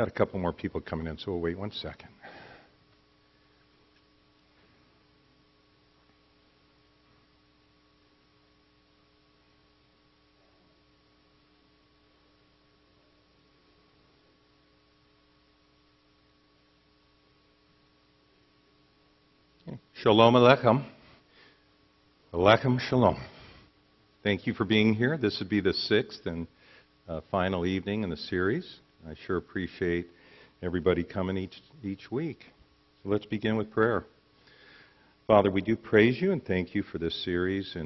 Got a couple more people coming in, so we'll wait one second. Shalom Alechem. Alechem Shalom. Thank you for being here. This would be the sixth and final evening in the series. I sure appreciate everybody coming each week. So let's begin with prayer. Father, we do praise you and thank you for this series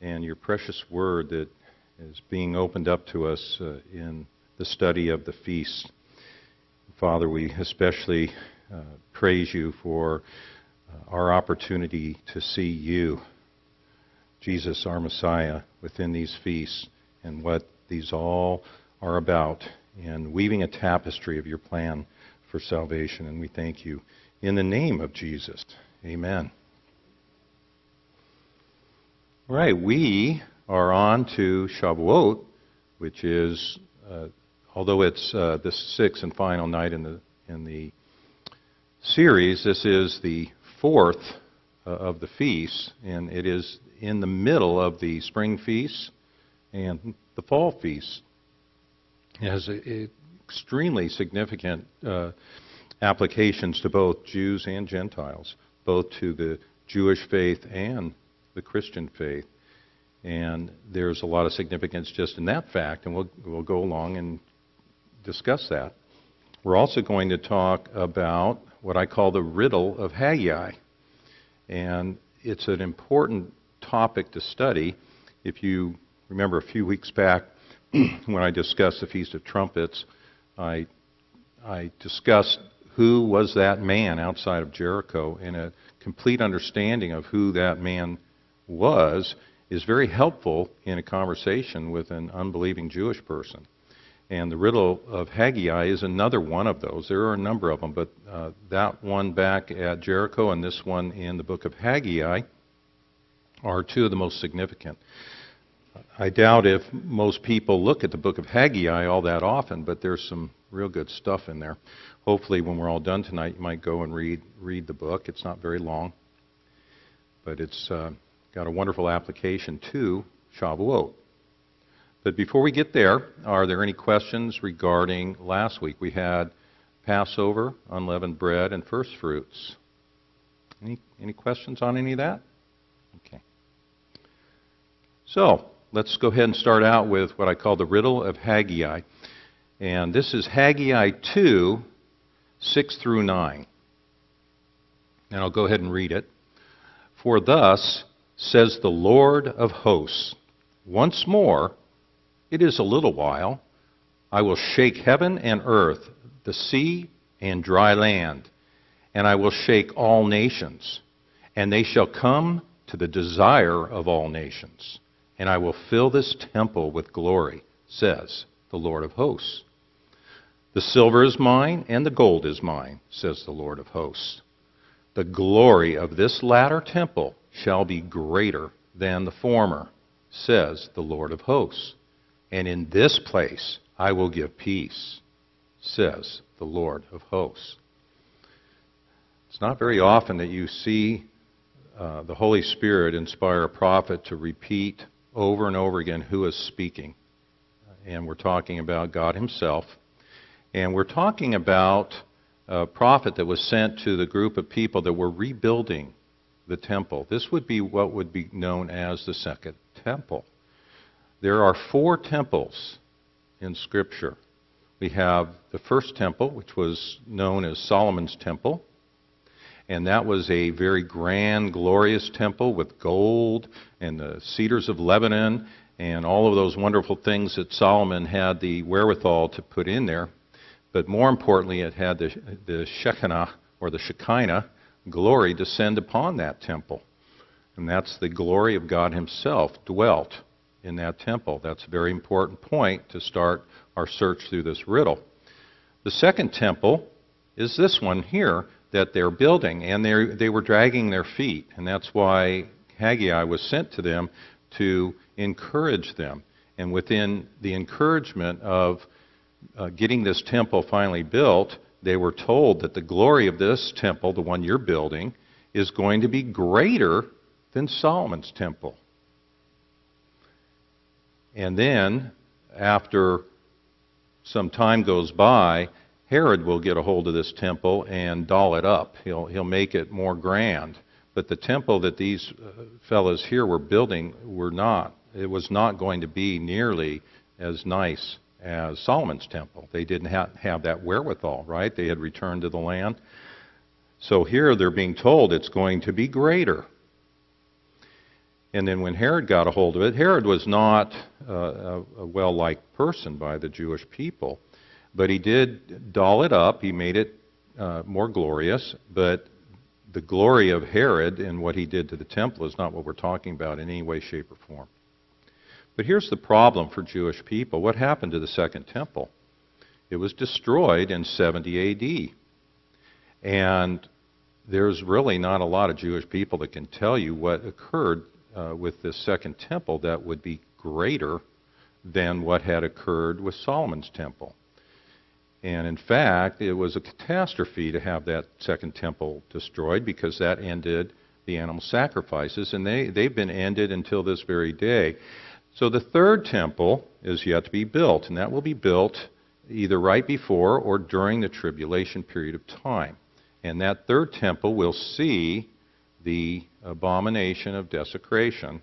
and your precious word that is being opened up to us in the study of the feast. Father, we especially praise you for our opportunity to see you, Jesus, our Messiah, within these feasts and what these all are about, and weaving a tapestry of your plan for salvation. And we thank you in the name of Jesus. Amen. All right, we are on to Shavuot, which is, although it's the sixth and final night in the series, this is the fourth of the feasts, and it is in the middle of the spring feasts and the fall feasts. It has extremely significant applications to both Jews and Gentiles, both to the Jewish faith and the Christian faith. And there's a lot of significance just in that fact, and we'll go along and discuss that. We're also going to talk about what I call the riddle of Haggai. And it's an important topic to study. If you remember a few weeks back when I discussed the Feast of Trumpets, I discussed who was that man outside of Jericho, and a complete understanding of who that man was is very helpful in a conversation with an unbelieving Jewish person. And the riddle of Haggai is another one of those. There are a number of them, but that one back at Jericho and this one in the book of Haggai are two of the most significant. I doubt if most people look at the book of Haggai all that often, but there's some real good stuff in there. Hopefully when we're all done tonight, you might go and read the book. It's not very long, but it's got a wonderful application to Shavuot. But before we get there, are there any questions regarding last week? We had Passover, unleavened bread, and first fruits. Any questions on any of that? Okay. So, let's go ahead and start out with what I call the riddle of Haggai. And this is Haggai 2, 6 through 9. And I'll go ahead and read it. For thus says the Lord of hosts, once more, it is a little while, I will shake heaven and earth, the sea and dry land, and I will shake all nations, and they shall come to the desire of all nations, and I will fill this temple with glory, says the Lord of hosts. The silver is mine, and the gold is mine, says the Lord of hosts. The glory of this latter temple shall be greater than the former, says the Lord of hosts. And in this place I will give peace, says the Lord of hosts. It's not very often that you see the Holy Spirit inspire a prophet to repeat over and over again who is speaking. And we're talking about God himself. And we're talking about a prophet that was sent to the group of people that were rebuilding the temple. This would be what would be known as the Second Temple. There are four temples in Scripture. We have the first temple, which was known as Solomon's temple. And that was a very grand, glorious temple with gold and the cedars of Lebanon and all of those wonderful things that Solomon had the wherewithal to put in there. But more importantly, it had the Shekinah, or the Shekinah glory, descend upon that temple. And that's the glory of God himself dwelt in that temple. That's a very important point to start our search through this riddle. The second temple is this one here that they're building, and they were dragging their feet, and that's why Haggai was sent to them to encourage them. And within the encouragement of getting this temple finally built, they were told that the glory of this temple, the one you're building, is going to be greater than Solomon's temple. And then, after some time goes by, Herod will get a hold of this temple and doll it up. He'll make it more grand. But the temple that these fellows here were building were not. It was not going to be nearly as nice as Solomon's temple. They didn't have that wherewithal, right? They had returned to the land. So here they're being told it's going to be greater. And then when Herod got a hold of it, Herod was not a well-liked person by the Jewish people, but he did doll it up. He made it more glorious, but the glory of Herod and what he did to the temple is not what we're talking about in any way, shape, or form. But here's the problem for Jewish people. What happened to the Second Temple? It was destroyed in 70 AD. And there's really not a lot of Jewish people that can tell you what occurred with this Second Temple that would be greater than what had occurred with Solomon's Temple. And in fact, it was a catastrophe to have that Second Temple destroyed, because that ended the animal sacrifices, and they've been ended until this very day. So the Third Temple is yet to be built, and that will be built either right before or during the tribulation period of time. And that Third Temple will see the abomination of desecration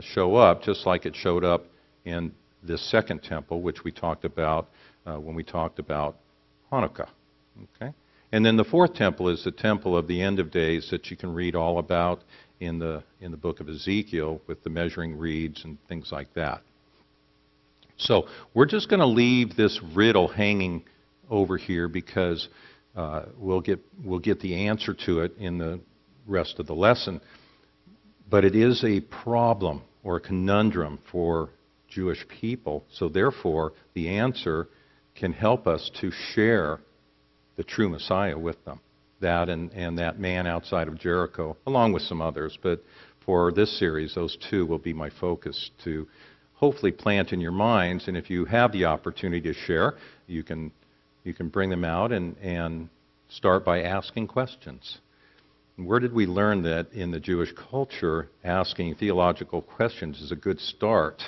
show up, just like it showed up in this Second Temple, which we talked about when we talked about Hanukkah. Okay? And then the Fourth Temple is the temple of the end of days that you can read all about in the book of Ezekiel, with the measuring reeds and things like that. So we're just going to leave this riddle hanging over here, because we'll get the answer to it in the rest of the lesson. But it is a problem or a conundrum for Jewish people, so therefore the answer can help us to share the true Messiah with them. That and that man outside of Jericho, along with some others. But for this series, those two will be my focus to hopefully plant in your minds, and if you have the opportunity to share, you can bring them out and start by asking questions. Where did we learn that in the Jewish culture, asking theological questions is a good start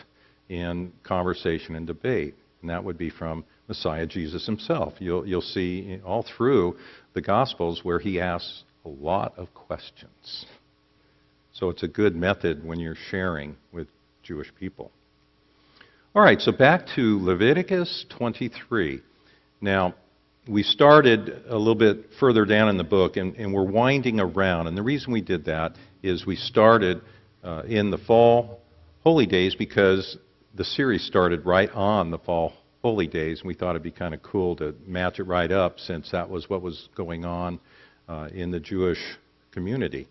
in conversation and debate? And that would be from Messiah Jesus himself. You'll see all through the Gospels where he asks a lot of questions. So it's a good method when you're sharing with Jewish people. All right, so back to Leviticus 23. Now, we started a little bit further down in the book, and we're winding around. And the reason we did that is we started in the Fall Holy Days, because the series started right on the Fall Holy Days, and we thought it'd be kind of cool to match it right up, since that was what was going on in the Jewish community.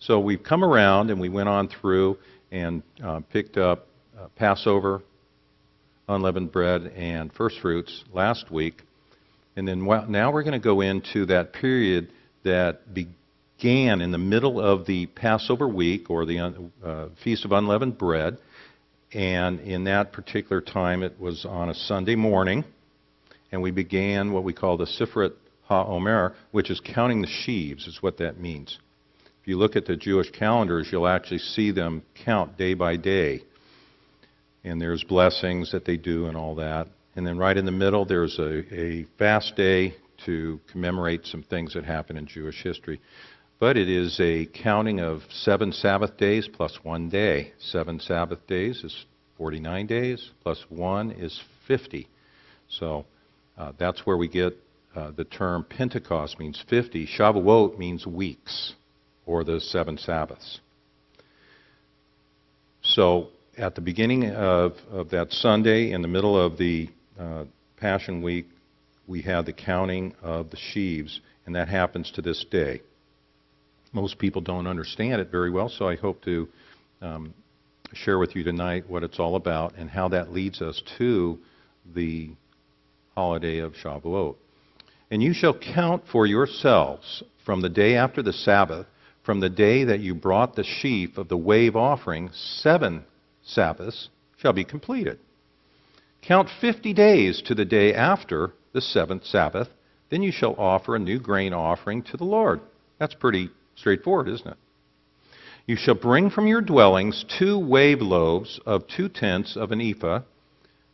So we've come around, and we went on through and picked up Passover, unleavened bread, and first fruits last week. And then now we're going to go into that period that began in the middle of the Passover week, or the Feast of Unleavened Bread. And in that particular time, it was on a Sunday morning. And we began what we call the Sefirat HaOmer, which is counting the sheaves, is what that means. If you look at the Jewish calendars, you'll actually see them count day by day. And there's blessings that they do and all that. And then right in the middle, there's a fast day to commemorate some things that happened in Jewish history. But it is a counting of 7 Sabbath days plus 1 day. 7 Sabbath days is 49 days, plus 1 is 50. So that's where we get the term Pentecost, means 50. Shavuot means weeks, or the 7 Sabbaths. So at the beginning of that Sunday, in the middle of the Passion Week, we had the counting of the sheaves, and that happens to this day. Most people don't understand it very well, so I hope to share with you tonight what it's all about and how that leads us to the holiday of Shavuot. And you shall count for yourselves from the day after the Sabbath, from the day that you brought the sheaf of the wave offering, 7 Sabbaths shall be completed. Count 50 days to the day after the seventh Sabbath, then you shall offer a new grain offering to the Lord. That's pretty straightforward, isn't it? You shall bring from your dwellings 2 wave loaves of 2/10 of an ephah.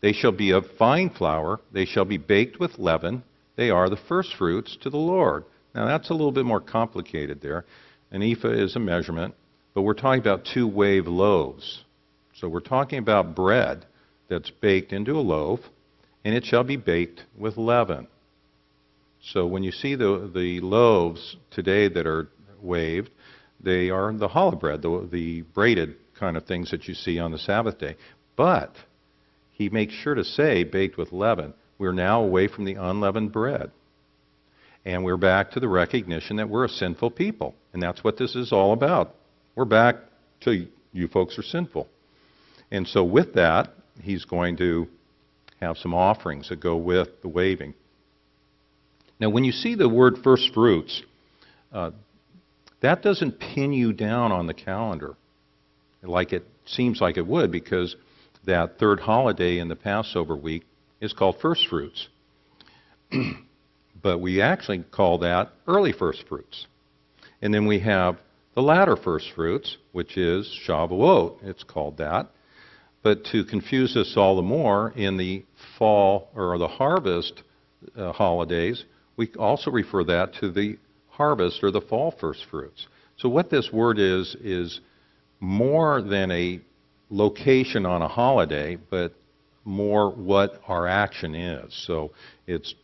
They shall be of fine flour. They shall be baked with leaven. They are the first fruits to the Lord. Now that's a little bit more complicated there. An ephah is a measurement, but we're talking about 2 wave loaves. So we're talking about bread that's baked into a loaf, and it shall be baked with leaven. So when you see the loaves today that are waved, they are the challah bread, the braided kind of things that you see on the Sabbath day. But he makes sure to say baked with leaven. We're now away from the unleavened bread. And we're back to the recognition that we're a sinful people. And that's what this is all about. We're back to you folks are sinful. And so with that, he's going to have some offerings that go with the waving. Now when you see the word first fruits, that doesn't pin you down on the calendar like it seems like it would, because that third holiday in the Passover week is called first fruits. But we actually call that early first fruits. And then we have the latter first fruits, which is Shavuot. It's called that. But to confuse us all the more, in the fall or the harvest holidays, we also refer that to the harvest or the fall first fruits. So what this word is more than a location on a holiday, but more what our action is. So it's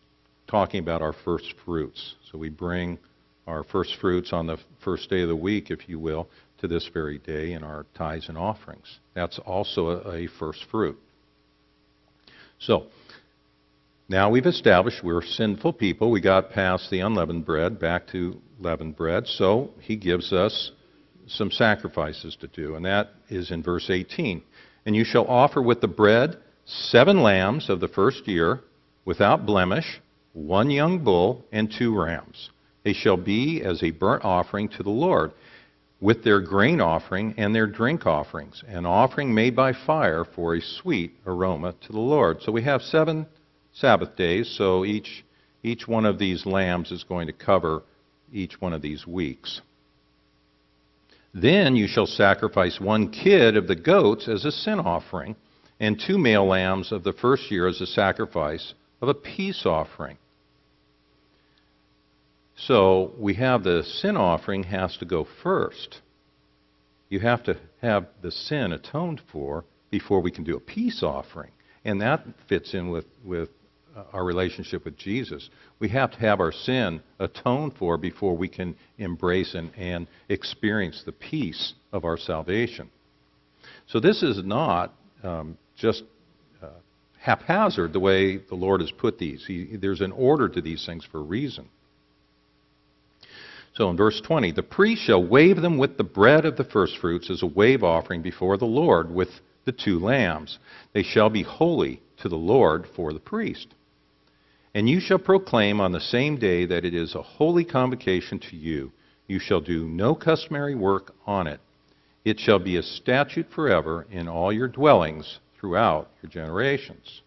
talking about our first fruits. So we bring our first fruits on the first day of the week, if you will, to this very day in our tithes and offerings. That's also a first fruit. So now we've established we're sinful people. We got past the unleavened bread, back to leavened bread. So he gives us some sacrifices to do, and that is in verse 18. And you shall offer with the bread 7 lambs of the first year without blemish, 1 young bull and 2 rams. They shall be as a burnt offering to the Lord, with their grain offering and their drink offerings, an offering made by fire for a sweet aroma to the Lord. So we have 7 Sabbath days, so each one of these lambs is going to cover each one of these weeks. Then you shall sacrifice 1 kid of the goats as a sin offering, and 2 male lambs of the first year as a sacrifice of a peace offering. So we have the sin offering has to go first. You have to have the sin atoned for before we can do a peace offering. And that fits in with our relationship with Jesus. We have to have our sin atoned for before we can embrace and experience the peace of our salvation. So this is not just haphazard the way the Lord has put these. There's an order to these things for a reason. So in verse 20, the priest shall wave them with the bread of the first fruits as a wave offering before the Lord with the 2 lambs. They shall be holy to the Lord for the priest. And you shall proclaim on the same day that it is a holy convocation to you. You shall do no customary work on it. It shall be a statute forever in all your dwellings throughout your generations.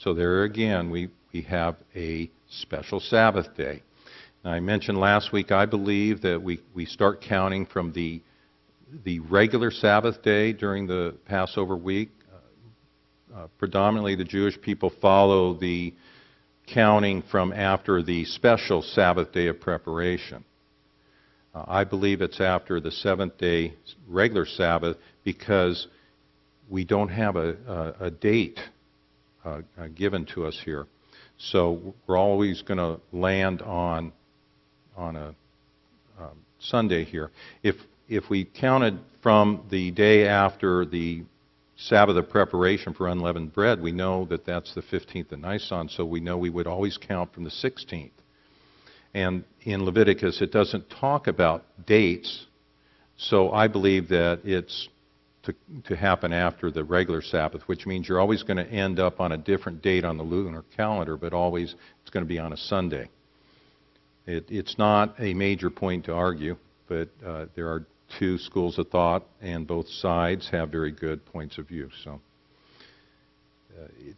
So there again, we have a special Sabbath day. I mentioned last week, I believe that we start counting from the regular Sabbath day during the Passover week. Predominantly the Jewish people follow the counting from after the special Sabbath day of preparation. I believe it's after the 7th day regular Sabbath, because we don't have a date given to us here. So we're always going to land on a Sunday here. If we counted from the day after the Sabbath of preparation for unleavened bread, we know that that's the 15th of Nisan, so we know we would always count from the 16th. And in Leviticus, it doesn't talk about dates, so I believe that it's to happen after the regular Sabbath, which means you're always going to end up on a different date on the lunar calendar, but always it's going to be on a Sunday. It's not a major point to argue, but there are 2 schools of thought, and both sides have very good points of view. So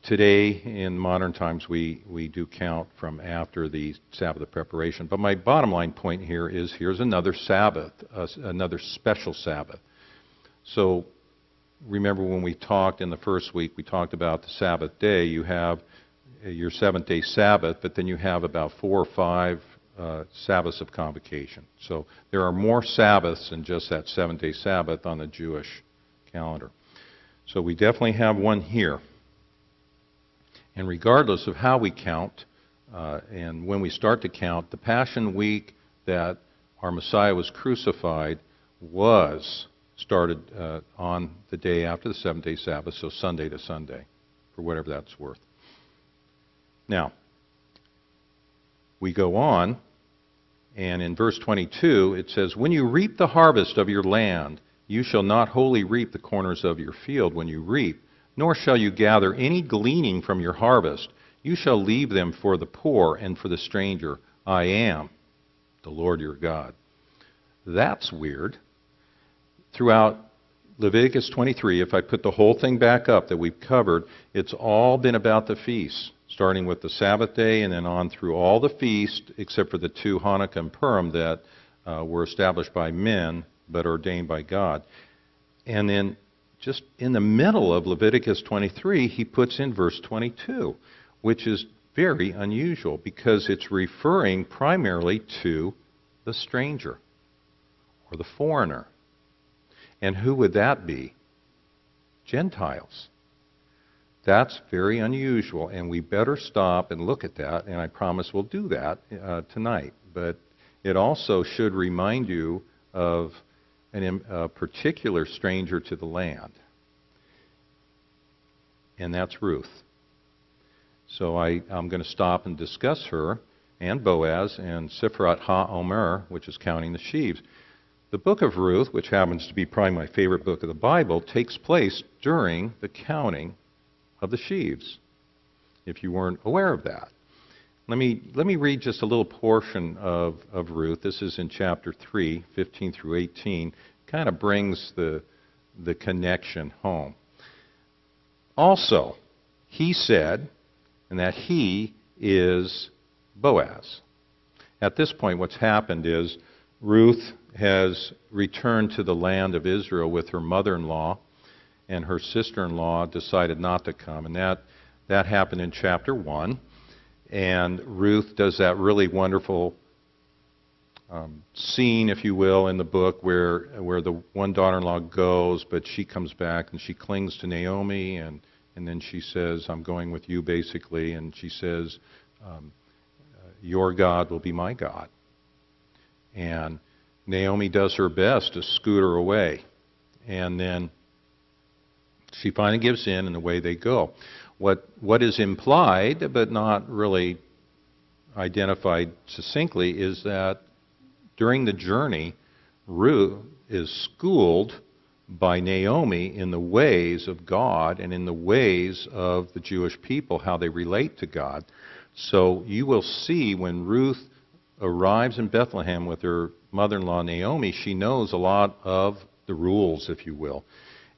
Today, in modern times, we do count from after the Sabbath of preparation. But my bottom line point here is here's another Sabbath, another special Sabbath. So remember when we talked in the first week, we talked about the Sabbath day. You have your seventh-day Sabbath, but then you have about 4 or 5 Sabbaths of convocation. So there are more Sabbaths than just that seventh-day Sabbath on the Jewish calendar. So we definitely have one here. And regardless of how we count and when we start to count, the Passion Week that our Messiah was crucified was started on the day after the seventh-day Sabbath, so Sunday to Sunday, for whatever that's worth. Now, we go on, and in verse 22, it says, "When you reap the harvest of your land, you shall not wholly reap the corners of your field when you reap, nor shall you gather any gleaning from your harvest. You shall leave them for the poor and for the stranger. I am the Lord your God." That's weird. Throughout Leviticus 23, if I put the whole thing back up that we've covered, it's all been about the feasts, starting with the Sabbath day and then on through all the feasts, except for the 2, Hanukkah and Purim, that were established by men but ordained by God. And then just in the middle of Leviticus 23, he puts in verse 22, which is very unusual because it's referring primarily to the stranger or the foreigner. And who would that be? Gentiles. That's very unusual, and we better stop and look at that, and I promise we'll do that tonight. But it also should remind you of a particular stranger to the land, and that's Ruth. So I'm going to stop and discuss her and Boaz and Sefirat HaOmer, which is counting the sheaves. The book of Ruth, which happens to be probably my favorite book of the Bible, takes place during the counting of the sheaves, if you weren't aware of that. Let me read just a little portion of Ruth. This is in chapter 3, 15 through 18. Kind of brings the connection home. "Also, he said," and that he is Boaz. At this point, what's happened is Ruth has returned to the land of Israel with her mother-in-law, and her sister-in-law decided not to come. And that happened in chapter 1. And Ruth does that really wonderful scene, if you will, in the book where the one daughter-in-law goes, but she comes back and she clings to Naomi, and then she says, "I'm going with you," basically. And she says, "Your God will be my God." And Naomi does her best to scoot her away. And then she finally gives in, and away they go. What is implied, but not really identified succinctly, is that during the journey, Ruth is schooled by Naomi in the ways of God and in the ways of the Jewish people, how they relate to God. So you will see when Ruth arrives in Bethlehem with her mother-in-law Naomi, she knows a lot of the rules, if you will,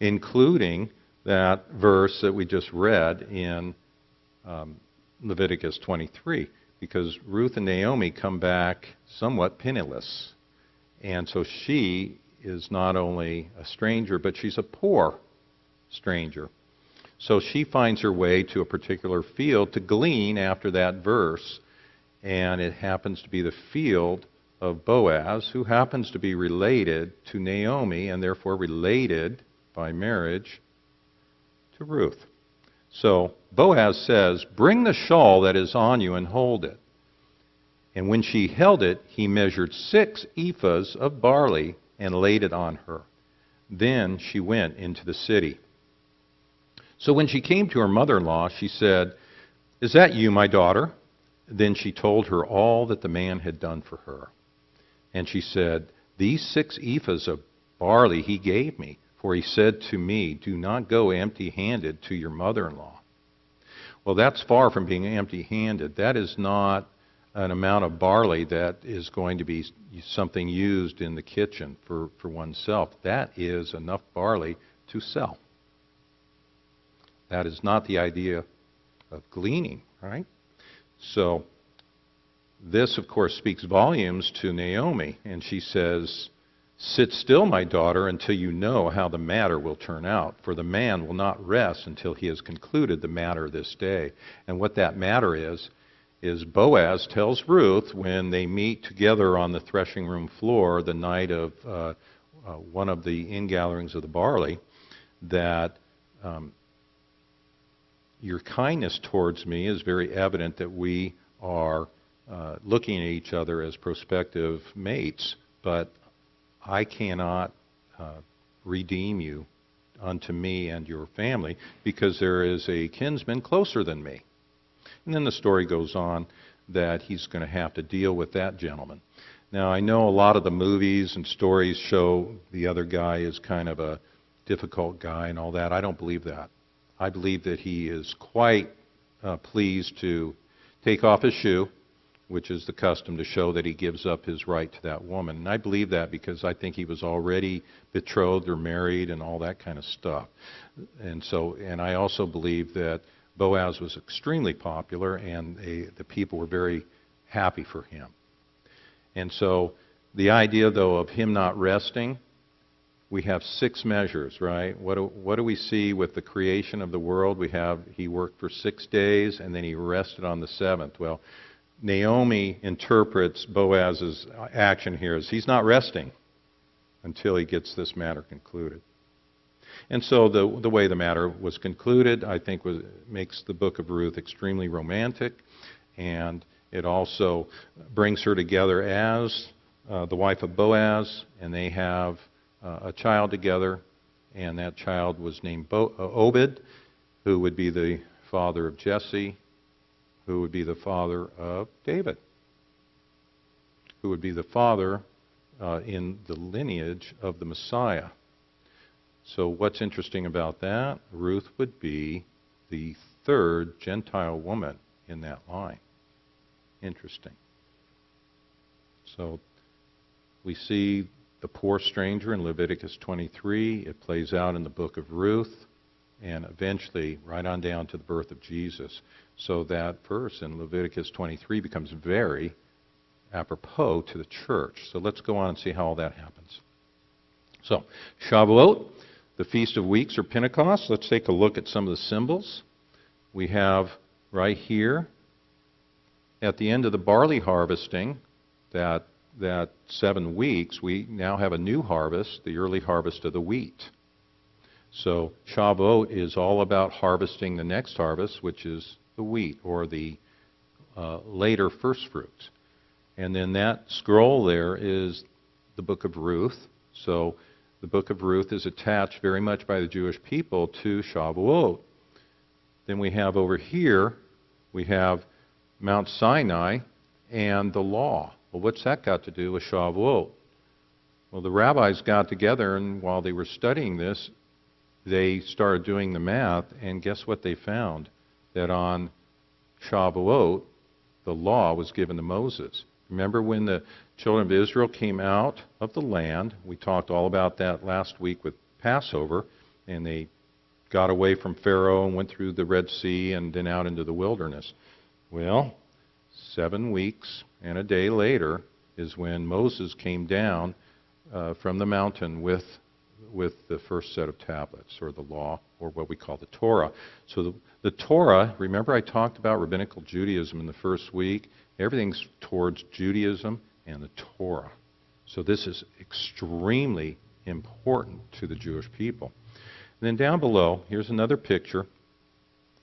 including that verse that we just read in Leviticus 23, because Ruth and Naomi come back somewhat penniless. And so she is not only a stranger, but she's a poor stranger. So she finds her way to a particular field to glean after that verse, and it happens to be the field of Boaz, who happens to be related to Naomi, and therefore related by marriage to Ruth. So Boaz says, "Bring the shawl that is on you and hold it." And when she held it, he measured 6 ephahs of barley and laid it on her. Then she went into the city. So when she came to her mother-in-law, she said, "Is that you, my daughter?" Then she told her all that the man had done for her. And she said, "These 6 ephahs of barley he gave me, for he said to me, 'Do not go empty-handed to your mother-in-law.'" Well, that's far from being empty-handed. That is not an amount of barley that is going to be something used in the kitchen for oneself. That is enough barley to sell. That is not the idea of gleaning, right? So this, of course, speaks volumes to Naomi, and she says, "Sit still, my daughter, until you know how the matter will turn out, for the man will not rest until he has concluded the matter this day." And what that matter is Boaz tells Ruth when they meet together on the threshing room floor the night of one of the ingatherings of the barley, that your kindness towards me is very evident that we are looking at each other as prospective mates, but I cannot redeem you unto me and your family, because there is a kinsman closer than me. And then the story goes on that he's going to have to deal with that gentleman. Now, I know a lot of the movies and stories show the other guy is kind of a difficult guy and all that. I don't believe that. I believe that he is quite pleased to take off his shoe, which is the custom to show that he gives up his right to that woman. And I believe that because I think he was already betrothed or married and all that kind of stuff. And I also believe that Boaz was extremely popular, and the people were very happy for him. And so the idea, though, of him not resting, we have six measures, right? What do we see with the creation of the world? We have he worked for 6 days, and then he rested on the seventh. Well, Naomi interprets Boaz's action here as he's not resting until he gets this matter concluded. And so the way the matter was concluded, I think, makes the book of Ruth extremely romantic, and it also brings her together as the wife of Boaz, and they have a child together, and that child was named Obed, who would be the father of Jesse, who would be the father of David, who would be the father in the lineage of the Messiah. So what's interesting about that? Ruth would be the third Gentile woman in that line. Interesting. So we see the poor stranger in Leviticus 23. It plays out in the book of Ruth, and eventually right on down to the birth of Jesus. So that verse in Leviticus 23 becomes very apropos to the church. So let's go on and see how all that happens. So Shavuot, the Feast of Weeks, or Pentecost. Let's take a look at some of the symbols. We have right here at the end of the barley harvesting, that 7 weeks, we now have a new harvest, the early harvest of the wheat. So Shavuot is all about harvesting the next harvest, which is the wheat, or the later first fruits. And then that scroll there is the book of Ruth. So the book of Ruth is attached very much by the Jewish people to Shavuot. Then we have over here, we have Mount Sinai and the law. Well, what's that got to do with Shavuot? Well, the rabbis got together, and while they were studying this, they started doing the math, and guess what they found? That on Shavuot, the law was given to Moses. Remember when the children of Israel came out of the land? We talked all about that last week with Passover, and they got away from Pharaoh and went through the Red Sea and then out into the wilderness. Well, 7 weeks and a day later is when Moses came down from the mountain with the first set of tablets, or the law, or what we call the Torah. So the Torah, remember I talked about rabbinical Judaism in the first week? Everything's towards Judaism and the Torah. So this is extremely important to the Jewish people. And then down below, here's another picture.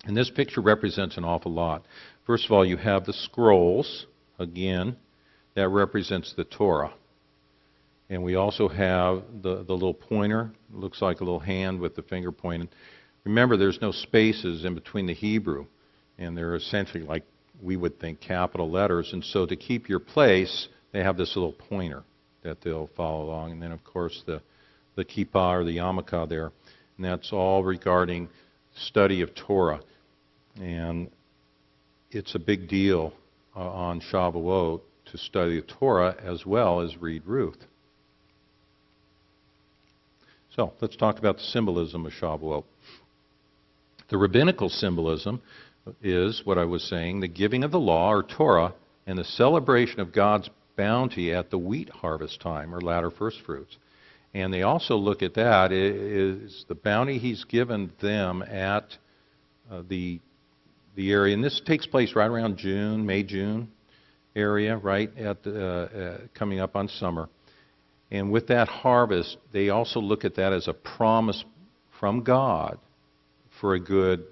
And this picture represents an awful lot. First of all, you have the scrolls, again, that represents the Torah. And we also have the little pointer. It looks like a little hand with the finger pointing. Remember, there's no spaces in between the Hebrew, and they're essentially like we would think capital letters. And so to keep your place, they have this little pointer that they'll follow along. And then, of course, the kippah, or the yarmulke there. And that's all regarding study of Torah. And it's a big deal on Shavuot to study the Torah as well as read Ruth. So let's talk about the symbolism of Shavuot. The rabbinical symbolism is what I was saying, the giving of the law, or Torah, and the celebration of God's bounty at the wheat harvest time, or latter first fruits. And they also look at that is the bounty he's given them at the area. And this takes place right around June, May, June area, right at the, coming up on summer. And with that harvest, they also look at that as a promise from God for a good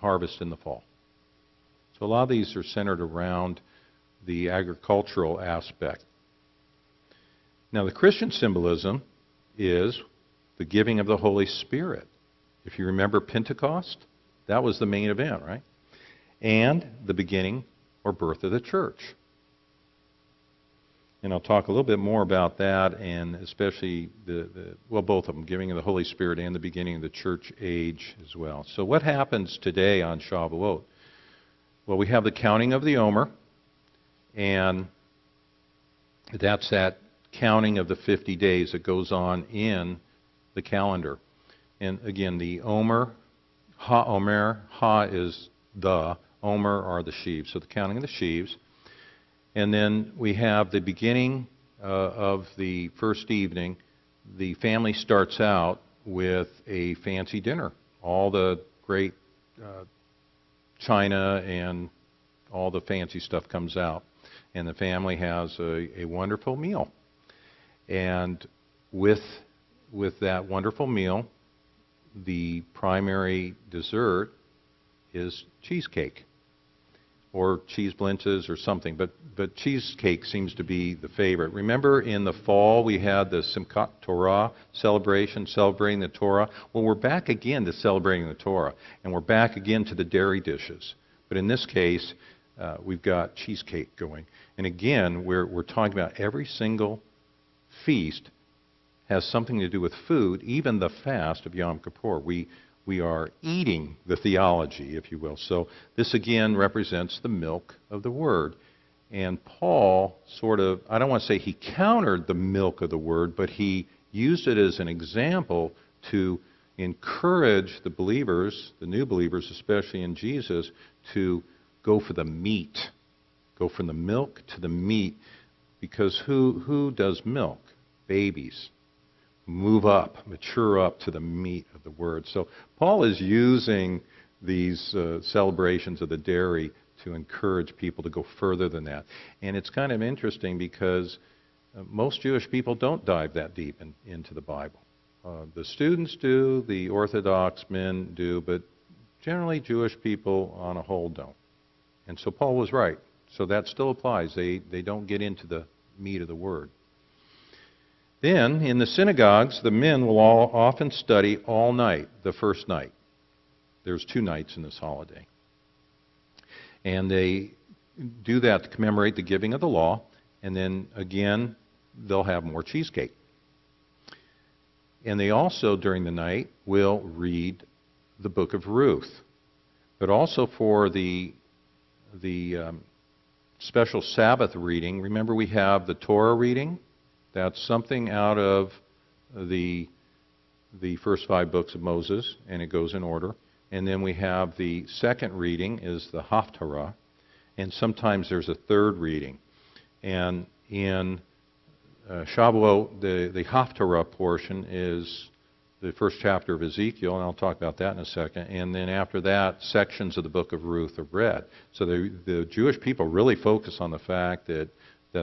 harvest in the fall. So a lot of these are centered around the agricultural aspect. Now the Christian symbolism is the giving of the Holy Spirit. If you remember Pentecost, that was the main event, right? And the beginning or birth of the church. And I'll talk a little bit more about that, and especially well, both of them, giving of the Holy Spirit and the beginning of the church age as well. So what happens today on Shavuot? Well, we have the counting of the Omer, and that's that counting of the 50 days that goes on in the calendar. And again, the Omer, HaOmer, Ha is the, Omer are the sheaves, so the counting of the sheaves. And then we have the beginning of the first evening. The family starts out with a fancy dinner. All the great china and all the fancy stuff comes out, and the family has a wonderful meal. And with that wonderful meal, the primary dessert is cheesecake, or cheese blintzes or something, but cheesecake seems to be the favorite. Remember in the fall we had the Simchat Torah celebration, celebrating the Torah? Well, we're back again to celebrating the Torah, and we're back again to the dairy dishes. But in this case, we've got cheesecake going. And again, we're talking about every single feast has something to do with food, even the fast of Yom Kippur. We are eating the theology, if you will. So this again represents the milk of the word. And Paul sort of, I don't want to say he countered the milk of the word, but he used it as an example to encourage the believers, the new believers, especially in Jesus, to go for the meat. Go from the milk to the meat, because who does milk? Babies. Move up, mature up to the meat of the word. So Paul is using these celebrations of the dairy to encourage people to go further than that. And it's kind of interesting because most Jewish people don't dive that deep into the Bible. The students do, the Orthodox men do, but generally Jewish people on a whole don't. And so Paul was right. So that still applies. They don't get into the meat of the word. Then, in the synagogues, the men will all often study all night, the first night. There's 2 nights in this holiday. And they do that to commemorate the giving of the law, and then, again, they'll have more cheesecake. And they also, during the night, will read the book of Ruth. But also for the special Sabbath reading, remember we have the Torah reading? That's something out of the first 5 books of Moses, and it goes in order. And then we have the second reading is the Haftarah, and sometimes there's a third reading. And in Shavuot, the Haftarah portion is the first chapter of Ezekiel, and I'll talk about that in a second. And then after that, sections of the book of Ruth are read. So the Jewish people really focus on the fact that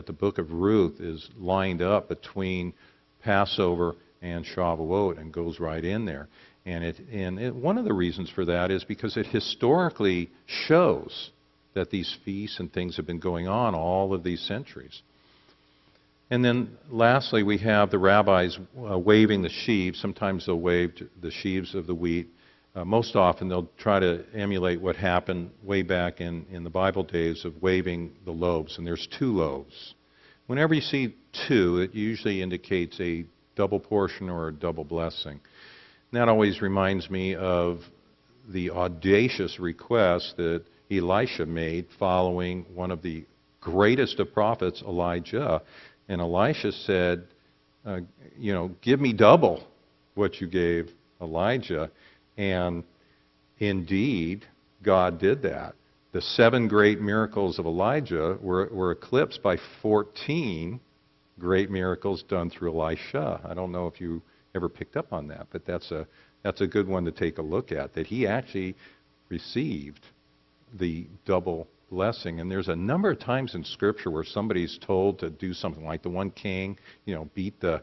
the book of Ruth is lined up between Passover and Shavuot and goes right in there. And one of the reasons for that is because it historically shows that these feasts and things have been going on all of these centuries. And then lastly, we have the rabbis waving the sheaves. Sometimes they'll wave the sheaves of the wheat. Most often they'll try to emulate what happened way back in the Bible days of waving the loaves, and there's 2 loaves. Whenever you see 2, it usually indicates a double portion or a double blessing. And that always reminds me of the audacious request that Elisha made following one of the greatest of prophets, Elijah. And Elisha said, give me double what you gave Elijah. And Indeed, God did that. The 7 great miracles of Elijah were eclipsed by 14 great miracles done through Elisha. I don't know if you ever picked up on that, but that's a good one to take a look at, that he actually received the double blessing. And there's a number of times in Scripture where somebody's told to do something like the one king, you know, beat the,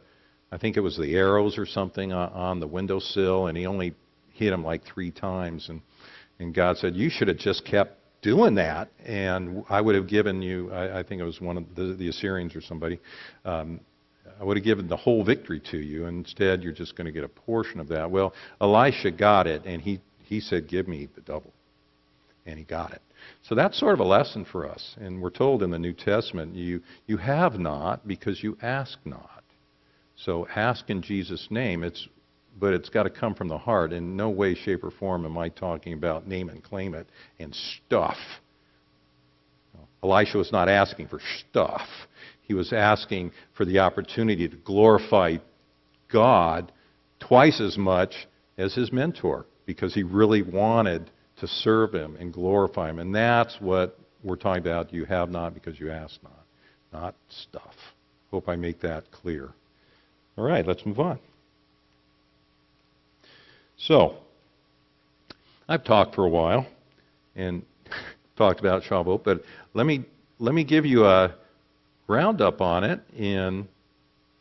I think it was the arrows or something on the windowsill, and he only hit him like 3 times. And God said, you should have just kept doing that, and I would have given you, I think it was one of the Assyrians or somebody, I would have given the whole victory to you. Instead, you're just going to get a portion of that. Well, Elisha got it, and he said, give me the double. And he got it. So that's sort of a lesson for us. And we're told in the New Testament, you have not because you ask not. So ask in Jesus' name, but it's got to come from the heart. In no way, shape, or form am I talking about name and claim it and stuff. Elisha was not asking for stuff. He was asking for the opportunity to glorify God twice as much as his mentor, because he really wanted to serve him and glorify him. And that's what we're talking about. You have not because you ask not. Not stuff. Hope I make that clear. All right, let's move on. So, I've talked for a while and talked about Shavuot, but let me give you a roundup on it in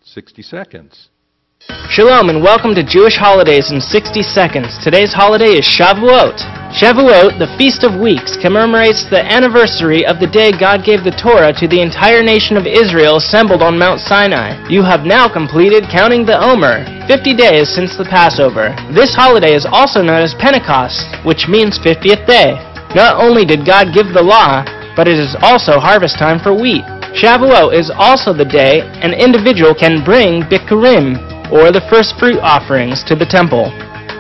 60 seconds. Shalom and welcome to Jewish Holidays in 60 seconds. Today's holiday is Shavuot. Shavuot, the Feast of Weeks, commemorates the anniversary of the day God gave the Torah to the entire nation of Israel assembled on Mount Sinai. You have now completed counting the Omer, 50 days since the Passover. This holiday is also known as Pentecost, which means 50th day. Not only did God give the law, but it is also harvest time for wheat. Shavuot is also the day an individual can bring Bikurim, or the first fruit offerings, to the temple.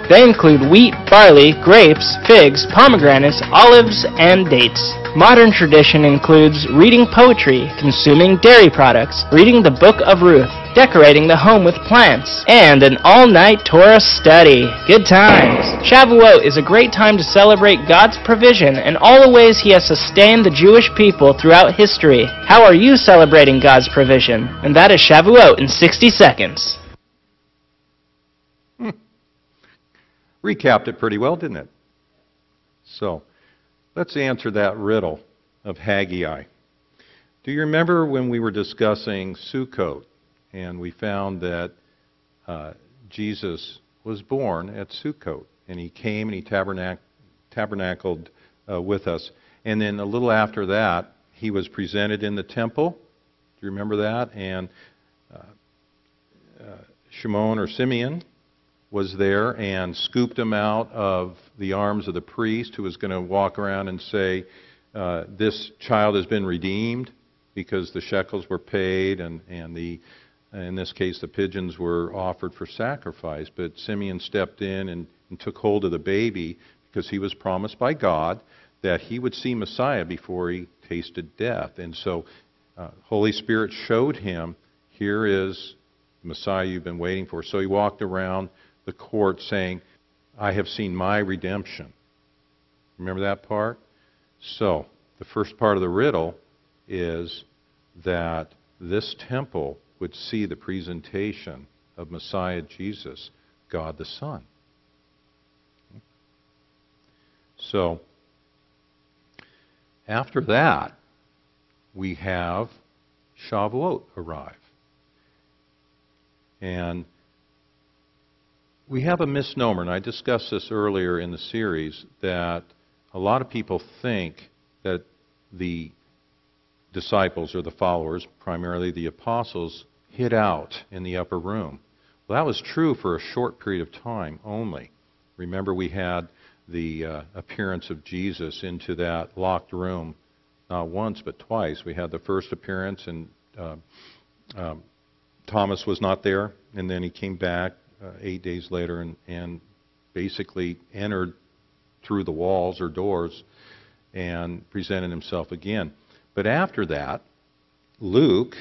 They include wheat, barley, grapes, figs, pomegranates, olives, and dates. Modern tradition includes reading poetry, consuming dairy products, reading the Book of Ruth, decorating the home with plants, and an all-night Torah study. Good times! Shavuot is a great time to celebrate God's provision and all the ways He has sustained the Jewish people throughout history. How are you celebrating God's provision? And that is Shavuot in 60 seconds. Recapped it pretty well, didn't it? So, let's answer that riddle of Haggai. Do you remember when we were discussing Sukkot, and we found that Jesus was born at Sukkot, and he came and he tabernacled with us. And then a little after that, he was presented in the temple. Do you remember that? And Shimon or Simeon was there and scooped him out of the arms of the priest, who was going to walk around and say, this child has been redeemed, because the shekels were paid, and in this case the pigeons were offered for sacrifice. But Simeon stepped in and took hold of the baby, because he was promised by God that he would see Messiah before he tasted death. And so Holy Spirit showed him, here is the Messiah you've been waiting for. So he walked around the court saying, I have seen my redemption. Remember that part? So, the first part of the riddle is that this temple would see the presentation of Messiah Jesus, God the Son. So, after that, we have Shavuot arrive. And we have a misnomer, and I discussed this earlier in the series, that a lot of people think that the disciples or the followers, primarily the apostles, hid out in the upper room. Well, that was true for a short period of time only. Remember, we had the appearance of Jesus into that locked room, not once but twice. We had the first appearance, and Thomas was not there, and then he came back 8 days later and basically entered through the walls or doors and presented himself again. But after that, Luke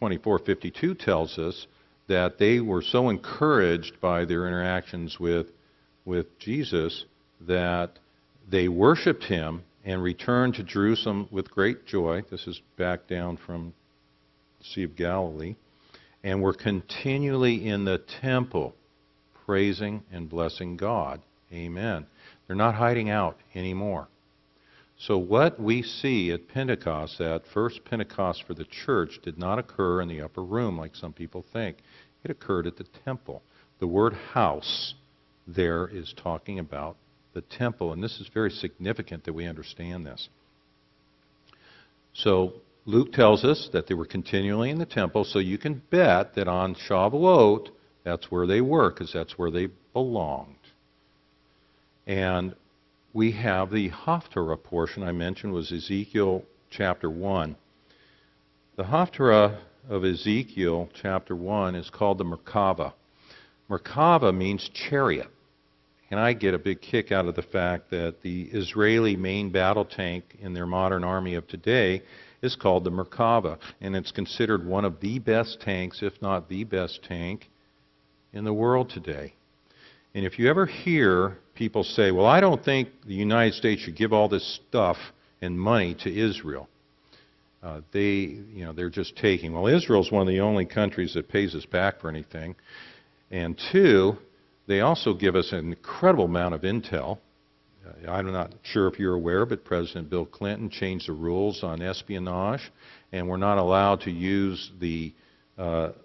24:52 tells us that they were so encouraged by their interactions with Jesus that they worshipped him and returned to Jerusalem with great joy. This is back down from the Sea of Galilee. And were continually in the temple, praising and blessing God. Amen. They're not hiding out anymore. So what we see at Pentecost, that first Pentecost for the church, did not occur in the upper room like some people think. It occurred at the temple. The word house there is talking about the temple, and this is very significant that we understand this. So Luke tells us that they were continually in the temple, so you can bet that on Shavuot, that's where they were, because that's where they belonged. And we have the Haftarah portion I mentioned was Ezekiel chapter 1. The Haftarah of Ezekiel chapter 1 is called the Merkava. Merkava means chariot. And I get a big kick out of the fact that the Israeli main battle tank in their modern army of today is called the Merkava. And it's considered one of the best tanks, if not the best tank, in the world today. And if you ever hear people say, well, I don't think the United States should give all this stuff and money to Israel. They're just taking. Well, Israel's one of the only countries that pays us back for anything. And two, they also give us an incredible amount of intel. I'm not sure if you're aware, but President Bill Clinton changed the rules on espionage, and we're not allowed to use the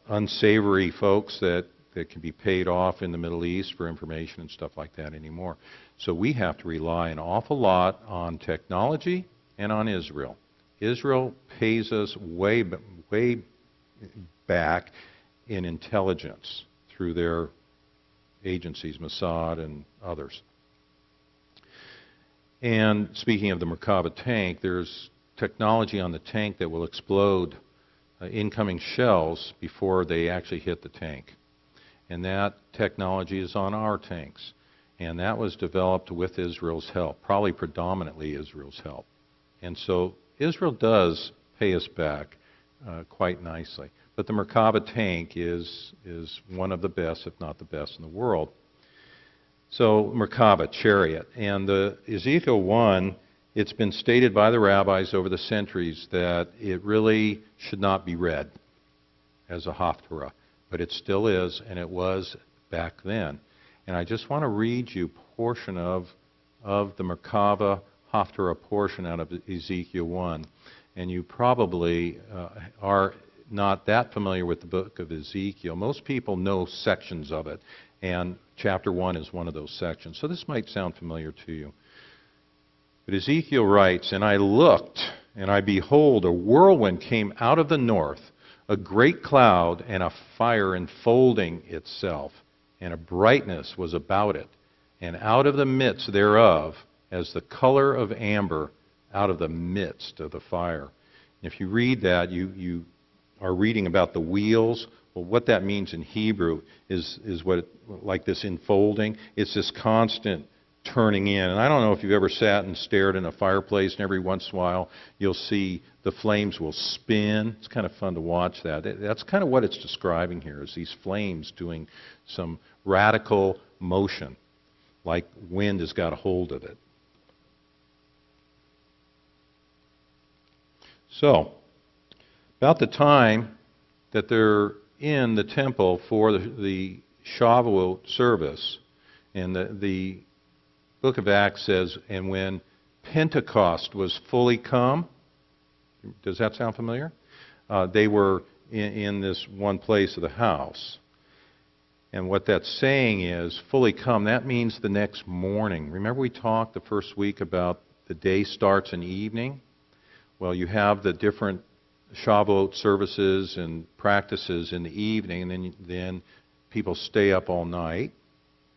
unsavory folks that can be paid off in the Middle East for information and stuff like that anymore. So we have to rely an awful lot on technology and on Israel. Israel pays us way, way back in intelligence through their agencies, Mossad and others. And speaking of the Merkava tank, there's technology on the tank that will explode incoming shells before they actually hit the tank. And that technology is on our tanks. And that was developed with Israel's help, probably predominantly Israel's help. And so Israel does pay us back quite nicely. But the Merkava tank is one of the best, if not the best, in the world. So Merkava, chariot. And the Ezekiel 1, it's been stated by the rabbis over the centuries that it really should not be read as a Haftarah. But it still is, and it was back then. And I just want to read you a portion of the Merkava Haftarah portion out of Ezekiel 1. And you probably are not that familiar with the book of Ezekiel. Most people know sections of it, and chapter 1 is one of those sections. So this might sound familiar to you. But Ezekiel writes, "And I looked, and I behold, a whirlwind came out of the north, a great cloud and a fire enfolding itself, and a brightness was about it. And out of the midst thereof, as the color of amber, out of the midst of the fire." And if you read that, you are reading about the wheels. Well, what that means in Hebrew is what like this enfolding. It's this constant turning in. And I don't know if you've ever sat and stared in a fireplace, and every once in a while you'll see the flames will spin. It's kind of fun to watch that. That's kind of what it's describing here, is these flames doing some radical motion, like wind has got a hold of it. So, about the time that they're in the temple for the Shavuot service, and the Book of Acts says, "And when Pentecost was fully come," does that sound familiar? They were in this one place of the house. And what that's saying is, fully come, that means the next morning. Remember we talked the first week about the day starts in evening? Well, you have the different Shavuot services and practices in the evening, and then people stay up all night.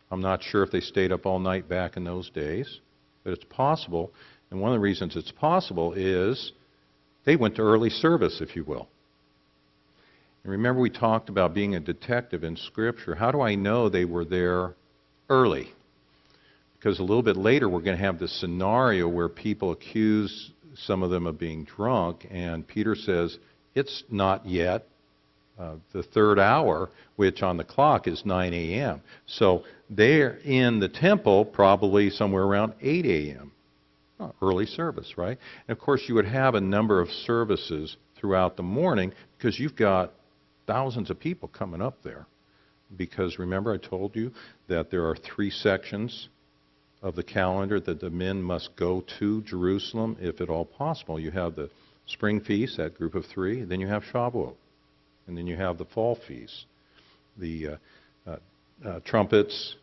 I'm not sure if they stayed up all night back in those days, but it's possible. And one of the reasons it's possible is they went to early service, if you will. And remember we talked about being a detective in Scripture. How do I know they were there early? Because a little bit later we're going to have this scenario where people accuse some of them of being drunk, and Peter says, it's not yet the third hour, which on the clock is 9 a.m. So they're in the temple probably somewhere around 8 a.m. Early service, right? And of course you would have a number of services throughout the morning because you've got thousands of people coming up there. Because remember I told you that there are three sections of the calendar that the men must go to Jerusalem if at all possible. You have the spring feast, that group of three, then you have Shavuot, and then you have the fall feast, the trumpets,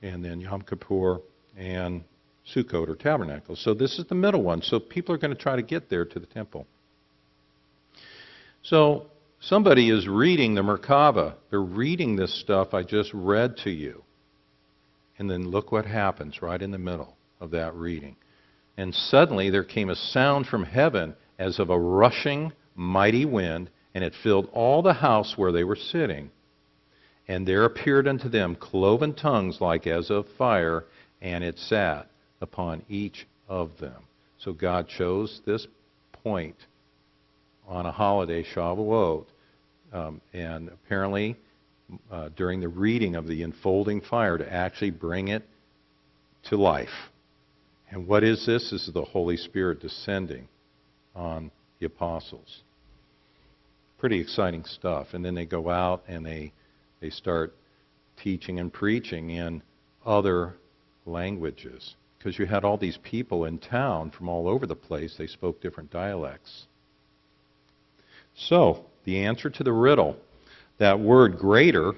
and then Yom Kippur, and Sukkot or tabernacles. So this is the middle one. So people are going to try to get there to the temple. So somebody is reading the Merkava. They're reading this stuff I just read to you. And then look what happens right in the middle of that reading. And suddenly there came a sound from heaven as of a rushing mighty wind, and it filled all the house where they were sitting. And there appeared unto them cloven tongues like as of fire, and it sat upon each of them. So God chose this point on a holiday, Shavuot, and apparently during the reading of the enfolding fire to actually bring it to life. And what is this? This is the Holy Spirit descending on the apostles. Pretty exciting stuff. And then they go out and they start teaching and preaching in other languages. Because you had all these people in town from all over the place. They spoke different dialects. So, the answer to the riddle, that word greater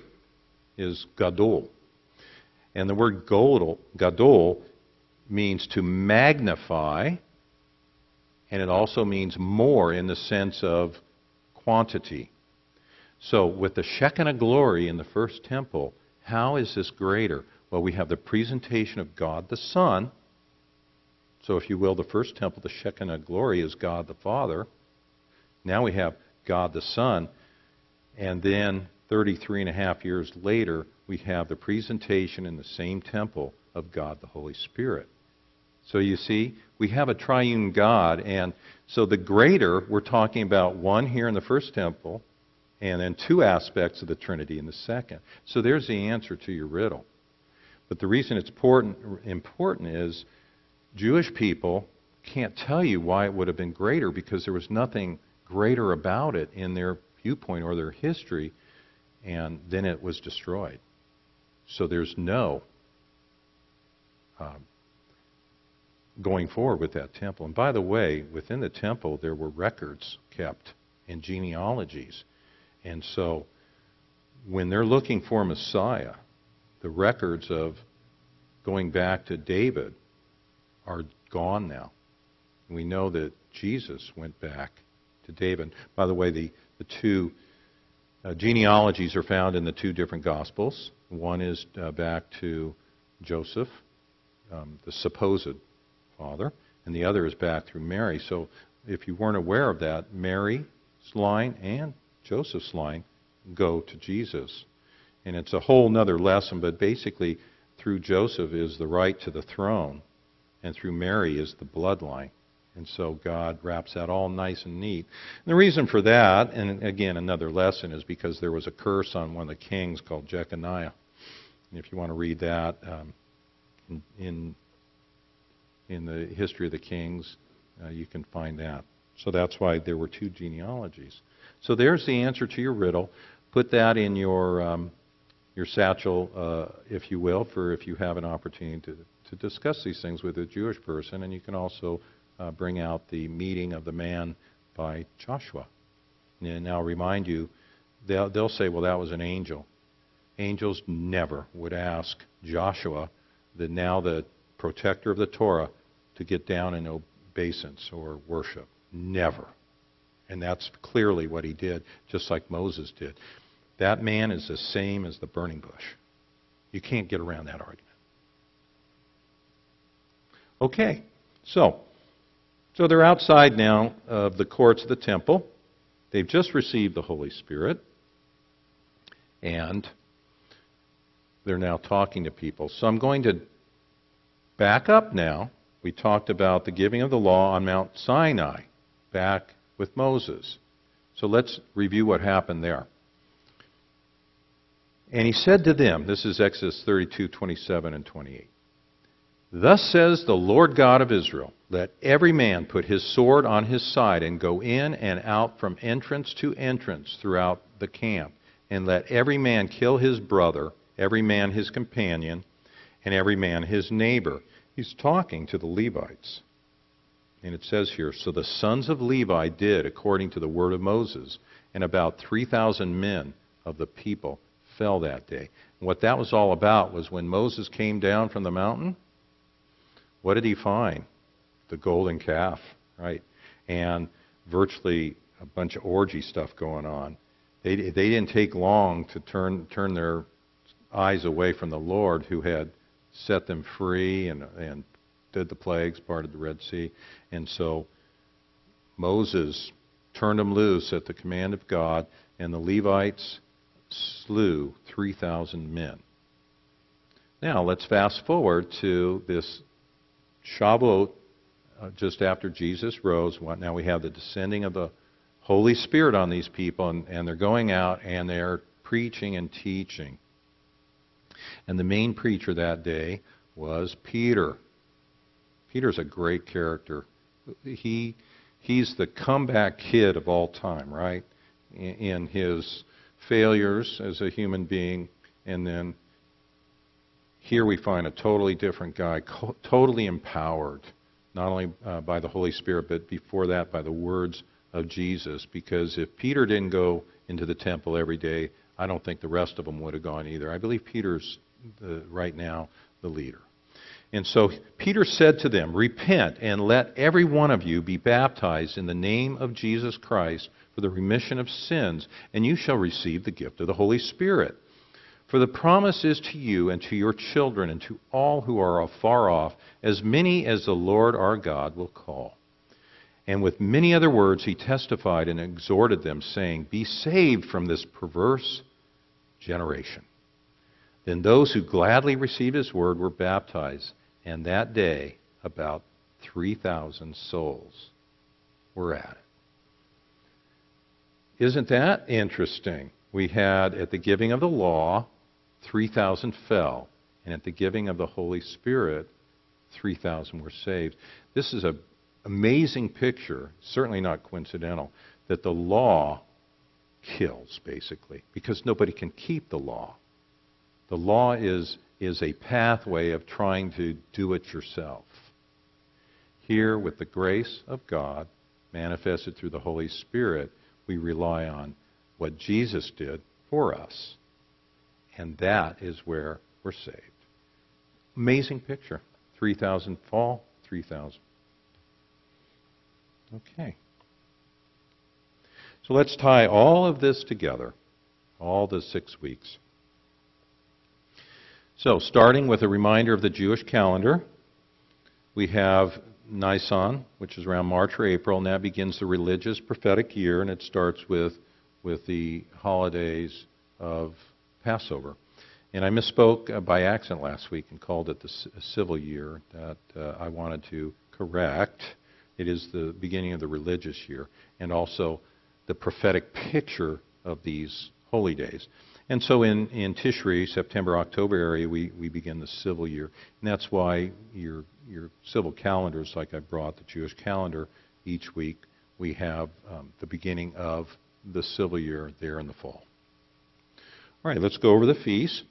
is gadol. And the word gadol means to magnify, and it also means more in the sense of quantity. So with the Shekinah glory in the first temple, how is this greater? Well, we have the presentation of God the Son. So if you will, the first temple, the Shekinah glory, is God the Father. Now we have God the Son. And then 33.5 years later, we have the presentation in the same temple of God the Holy Spirit. So you see, we have a triune God. And so the greater, we're talking about one here in the first temple, and then two aspects of the Trinity in the second. So there's the answer to your riddle. But the reason it's important is Jewish people can't tell you why it would have been greater, because there was nothing greater about it in their viewpoint or their history, and then it was destroyed. So there's no going forward with that temple. And by the way, within the temple there were records kept and genealogies. And so when they're looking for Messiah, the records of going back to David are gone now. We know that Jesus went back to David. By the way, the two genealogies are found in the two different Gospels. One is back to Joseph, the supposed father, and the other is back through Mary. So if you weren't aware of that, Mary's line and Joseph's line go to Jesus. And it's a whole nother lesson, but basically through Joseph is the right to the throne, and through Mary is the bloodline. And so God wraps that all nice and neat. And the reason for that, and again another lesson, is because there was a curse on one of the kings called Jeconiah. And if you want to read that in the history of the kings, you can find that. So that's why there were two genealogies. So there's the answer to your riddle. Put that in your satchel, if you will, for if you have an opportunity to discuss these things with a Jewish person. And you can also bring out the meeting of the man by Joshua. And I'll remind you, they'll say, well, that was an angel. Angels never would ask Joshua, the protector of the Torah, to get down in obeisance or worship. Never. And that's clearly what he did, just like Moses did. That man is the same as the burning bush. You can't get around that argument. Okay, so they're outside now of the courts of the temple. They've just received the Holy Spirit. And they're now talking to people. So I'm going to back up now. We talked about the giving of the law on Mount Sinai back with Moses. So let's review what happened there. And he said to them, this is Exodus 32, 27 and 28, "Thus says the Lord God of Israel, let every man put his sword on his side and go in and out from entrance to entrance throughout the camp, and let every man kill his brother, every man his companion, and every man his neighbor." He's talking to the Levites. And it says here, "So the sons of Levi did according to the word of Moses, and about 3,000 men of the people fell that day." And what that was all about was when Moses came down from the mountain, what did he find? The golden calf, right? And virtually a bunch of orgy stuff going on. They didn't take long to turn their eyes away from the Lord who had set them free and did the plagues, parted the Red Sea. And so Moses turned them loose at the command of God, and the Levites slew 3,000 men. Now let's fast forward to this Shavuot, just after Jesus rose. Now we have the descending of the Holy Spirit on these people, and they're going out and they're preaching and teaching. And the main preacher that day was Peter. Peter's a great character. He's the comeback kid of all time, right? In his failures as a human being, and then here we find a totally different guy, totally empowered, not only by the Holy Spirit, but before that by the words of Jesus. Because if Peter didn't go into the temple every day, I don't think the rest of them would have gone either. I believe Peter's right now the leader. And so Peter said to them, "Repent and let every one of you be baptized in the name of Jesus Christ for the remission of sins, and you shall receive the gift of the Holy Spirit. For the promise is to you and to your children and to all who are afar off, as many as the Lord our God will call." And with many other words he testified and exhorted them, saying, "Be saved from this perverse generation." Then those who gladly received his word were baptized, and that day about 3,000 souls were added. Isn't that interesting? We had at the giving of the law, 3,000 fell, and at the giving of the Holy Spirit, 3,000 were saved. This is an amazing picture, certainly not coincidental, that the law kills, basically, because nobody can keep the law. The law is a pathway of trying to do it yourself. Here, with the grace of God, manifested through the Holy Spirit, we rely on what Jesus did for us. And that is where we're saved. Amazing picture. 3,000 fall, 3,000. Okay. So let's tie all of this together, all the 6 weeks. So, starting with a reminder of the Jewish calendar, we have Nisan, which is around March or April, and that begins the religious prophetic year, and it starts with the holidays of Passover. And I misspoke by accident last week and called it the civil year. That I wanted to correct. It is the beginning of the religious year, and also the prophetic picture of these holy days. And so in Tishri, September, October area, we begin the civil year. And that's why your civil calendars, like I brought the Jewish calendar each week, we have the beginning of the civil year there in the fall. All right, let's go over the feasts.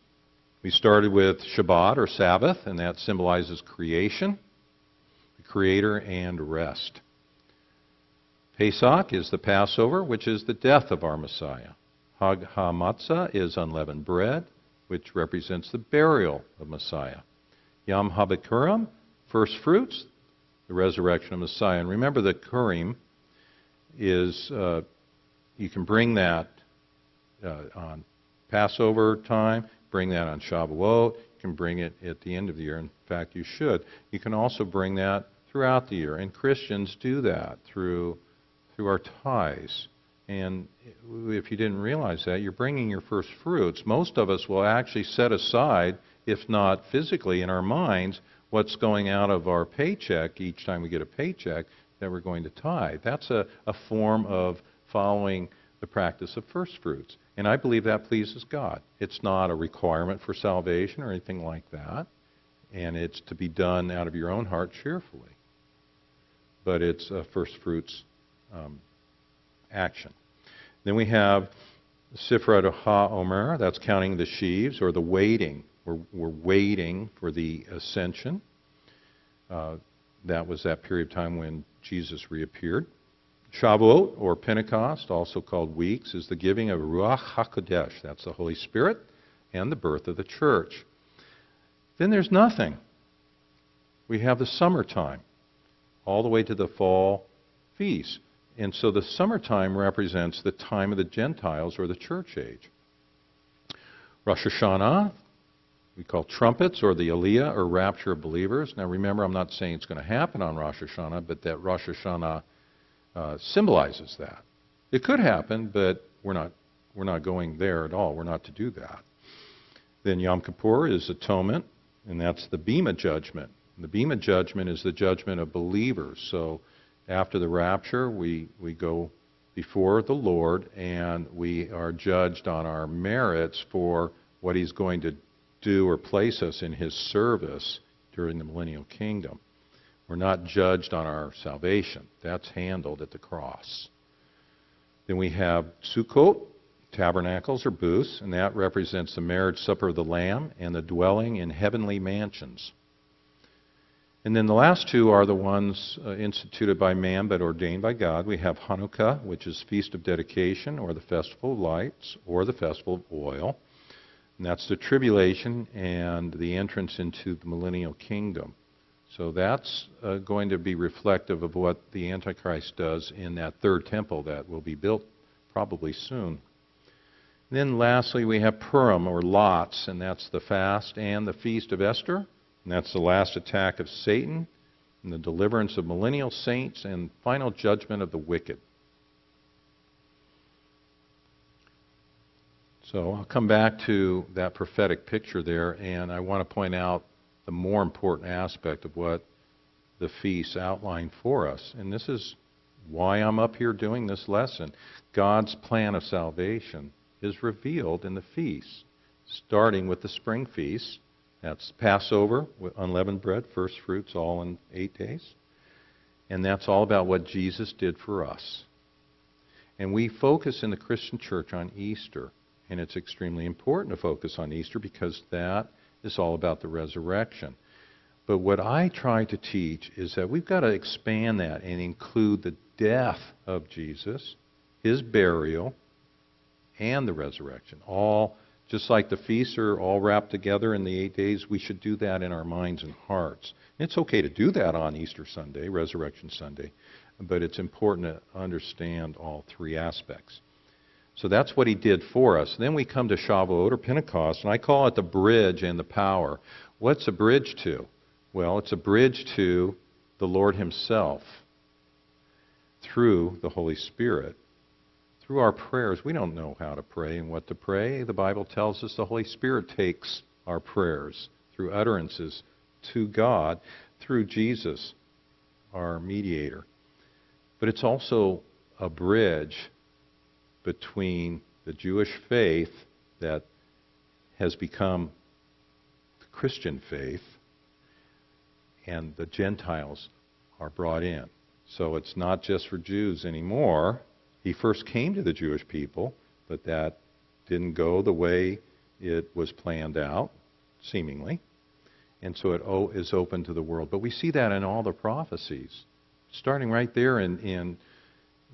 We started with Shabbat or Sabbath, and that symbolizes creation, the Creator, and rest. Pesach is the Passover, which is the death of our Messiah. Hag HaMatzah is unleavened bread, which represents the burial of Messiah. Yom HaBikurim, first fruits, the resurrection of Messiah. And remember the Kurim is, you can bring that on Passover time, bring that on Shavuot, you can bring it at the end of the year. In fact, you should. You can also bring that throughout the year. And Christians do that through our tithes. And if you didn't realize that, you're bringing your first fruits. Most of us will actually set aside, if not physically in our minds, what's going out of our paycheck each time we get a paycheck that we're going to tithe. That's a form of following the practice of first fruits. And I believe that pleases God. It's not a requirement for salvation or anything like that. And it's to be done out of your own heart cheerfully. But it's a first fruits action. Then we have Sefirat HaOmer. That's counting the sheaves or the waiting. We're waiting for the ascension. That was that period of time when Jesus reappeared. Shavuot, or Pentecost, also called weeks, is the giving of Ruach HaKodesh. That's the Holy Spirit and the birth of the church. Then there's nothing. We have the summertime, all the way to the fall feast. And so the summertime represents the time of the Gentiles, or the church age. Rosh Hashanah, we call trumpets, or the Aliyah, or rapture of believers. Now remember, I'm not saying it's going to happen on Rosh Hashanah, but that Rosh Hashanah symbolizes that. It could happen, but we're not going there at all. We're not to do that. Then Yom Kippur is atonement, and that's the Bema judgment. The Bema judgment is the judgment of believers. So after the rapture, we go before the Lord, and we are judged on our merits for what He's going to do or place us in His service during the millennial kingdom. We're not judged on our salvation. That's handled at the cross. Then we have Sukkot, tabernacles or booths, and that represents the marriage supper of the Lamb and the dwelling in heavenly mansions. And then the last two are the ones instituted by man but ordained by God. We have Hanukkah, which is Feast of Dedication, or the Festival of Lights, or the Festival of Oil. And that's the tribulation and the entrance into the millennial kingdom. So that's going to be reflective of what the Antichrist does in that third temple that will be built probably soon. And then lastly, we have Purim, or lots, and that's the fast and the feast of Esther. And that's the last attack of Satan, and the deliverance of millennial saints, and final judgment of the wicked. So I'll come back to that prophetic picture there, and I want to point out the more important aspect of what the feasts outline for us. And this is why I'm up here doing this lesson. God's plan of salvation is revealed in the feasts, starting with the spring feast. That's Passover, with unleavened bread, first fruits, all in 8 days. And that's all about what Jesus did for us. And we focus in the Christian church on Easter. And it's extremely important to focus on Easter because that is all about the resurrection. But what I try to teach is that we've got to expand that and include the death of Jesus, His burial, and the resurrection. All, just like the feasts are all wrapped together in the 8 days, we should do that in our minds and hearts. And it's okay to do that on Easter Sunday, Resurrection Sunday, but it's important to understand all three aspects. So that's what He did for us. Then we come to Shavuot, or Pentecost, and I call it the bridge and the power. What's a bridge to? Well, it's a bridge to the Lord Himself through the Holy Spirit. Through our prayers, we don't know how to pray and what to pray. The Bible tells us the Holy Spirit takes our prayers through utterances to God, through Jesus, our mediator. But it's also a bridge between the Jewish faith that has become the Christian faith, and the Gentiles are brought in. So it's not just for Jews anymore. He first came to the Jewish people, but that didn't go the way it was planned out, seemingly. And so it is open to the world. But we see that in all the prophecies. Starting right there in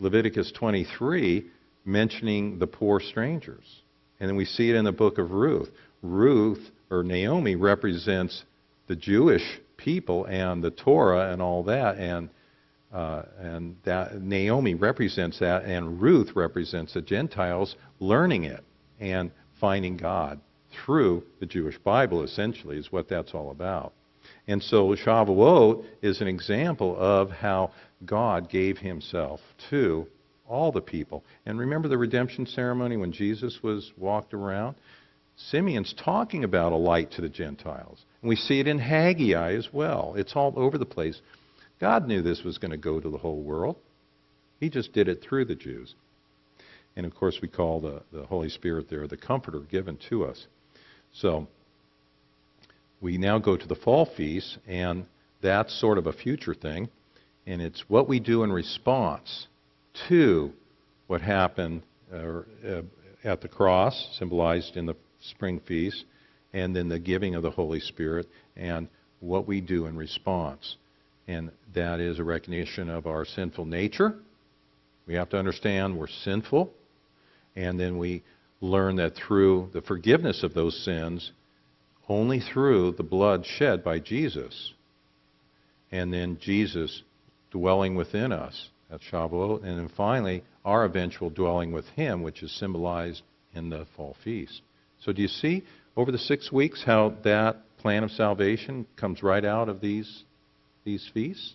Leviticus 23, mentioning the poor strangers. And then we see it in the book of Ruth. Ruth, or Naomi, represents the Jewish people and the Torah and all that, and that Naomi represents that, and Ruth represents the Gentiles learning it and finding God through the Jewish Bible, essentially, is what that's all about. And so Shavuot is an example of how God gave Himself to all the people. And remember the redemption ceremony when Jesus was walked around? Simeon's talking about a light to the Gentiles. And we see it in Haggai as well. It's all over the place. God knew this was going to go to the whole world. He just did it through the Jews. And of course we call the Holy Spirit there the Comforter given to us. So we now go to the fall feast, and that's sort of a future thing. And it's what we do in response to what happened at the cross, symbolized in the spring feast, and then the giving of the Holy Spirit, and what we do in response. And that is a recognition of our sinful nature. We have to understand we're sinful, and then we learn that through the forgiveness of those sins, only through the blood shed by Jesus, and then Jesus dwelling within us at Shavuot, and then finally our eventual dwelling with Him, which is symbolized in the fall feast. So do you see over the 6 weeks how that plan of salvation comes right out of these feasts?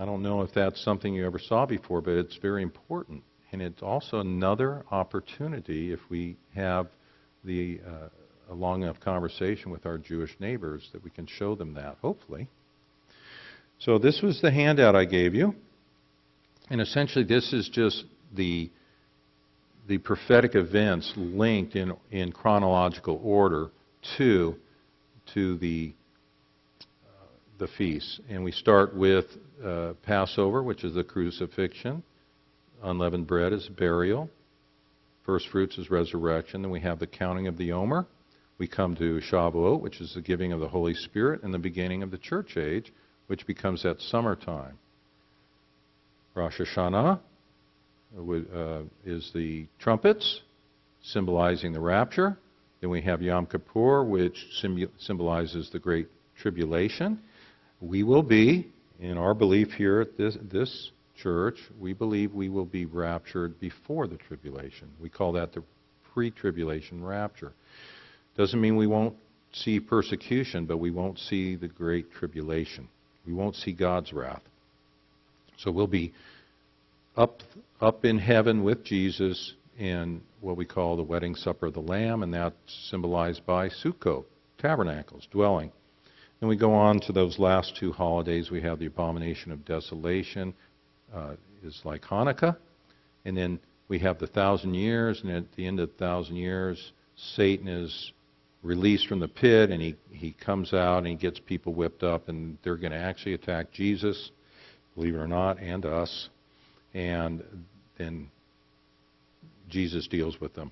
I don't know if that's something you ever saw before, but it's very important. And it's also another opportunity, if we have a long enough conversation with our Jewish neighbors, that we can show them that, hopefully. So this was the handout I gave you. And essentially this is just the prophetic events linked in chronological order to the feasts. And we start with Passover, which is the crucifixion. Unleavened bread is burial. First fruits is resurrection. Then we have the counting of the Omer. We come to Shavuot, which is the giving of the Holy Spirit, and the beginning of the church age, which becomes that summertime. Rosh Hashanah is the trumpets, symbolizing the rapture. Then we have Yom Kippur, which symbolizes the Great Tribulation. We will be, in our belief here at this church, we believe we will be raptured before the tribulation. We call that the pre-tribulation rapture. Doesn't mean we won't see persecution, but we won't see the Great Tribulation. We won't see God's wrath. So we'll be up in heaven with Jesus in what we call the wedding supper of the Lamb, and that's symbolized by Sukkot, tabernacles, dwelling. Then we go on to those last two holidays. We have the abomination of desolation, is like Hanukkah. And then we have the 1,000 years, and at the end of the 1,000 years, Satan is released from the pit, and he comes out and he gets people whipped up, and they're going to actually attack Jesus, believe it or not, and us. And then Jesus deals with them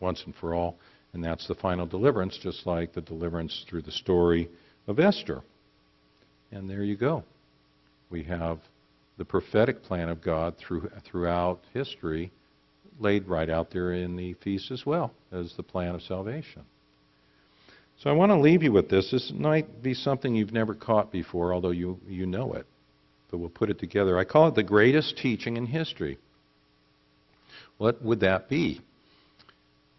once and for all, and that's the final deliverance, just like the deliverance through the story of Esther. And there you go. We have the prophetic plan of God throughout history laid right out there in the feast as well as the plan of salvation. So I want to leave you with this. This might be something you've never caught before, although you know it. But we'll put it together. I call it the greatest teaching in history. What would that be?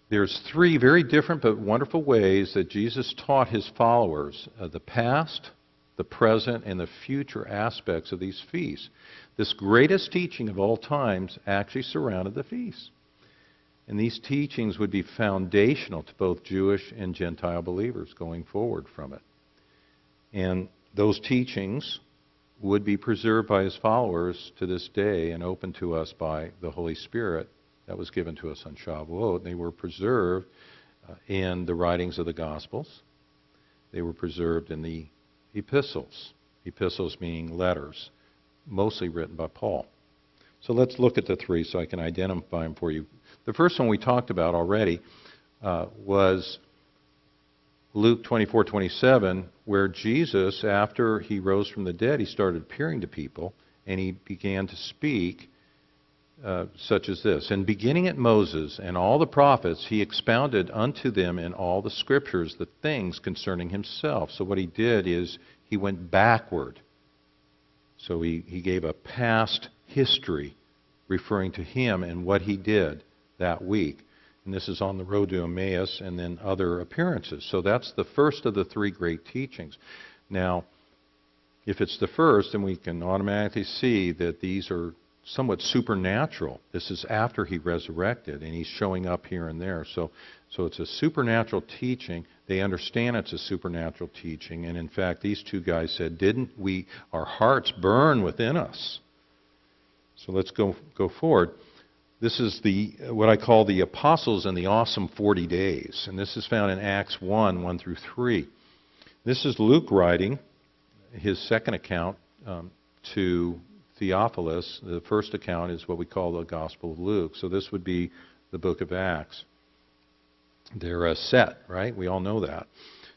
There's three very different but wonderful ways that Jesus taught his followers the past, the present, and the future aspects of these feasts. This greatest teaching of all times actually surrounded the feasts. And these teachings would be foundational to both Jewish and Gentile believers going forward from it. And those teachings would be preserved by his followers to this day and open to us by the Holy Spirit that was given to us on Shavuot. They were preserved in the writings of the Gospels. They were preserved in the epistles. Epistles meaning letters, mostly written by Paul. So let's look at the three so I can identify them for you. The first one we talked about already was Luke 24:27, where Jesus, after he rose from the dead, he started appearing to people, and he began to speak such as this. And beginning at Moses and all the prophets, he expounded unto them in all the scriptures the things concerning himself. So what he did is he went backward. So he gave a past history referring to him and what he did that week. And this is on the road to Emmaus, and then other appearances. So that's the first of the three great teachings. Now, if it's the first, then we can automatically see that these are somewhat supernatural. This is after he resurrected, and he's showing up here and there. So it's a supernatural teaching. They understand it's a supernatural teaching. And in fact, these two guys said, didn't we, our hearts burn within us? So let's go forward. This is the what I call the apostles and the awesome 40 days. And this is found in Acts 1, 1 through 3. This is Luke writing his second account to Theophilus. The first account is what we call the Gospel of Luke. So this would be the book of Acts. They're a set, right? We all know that.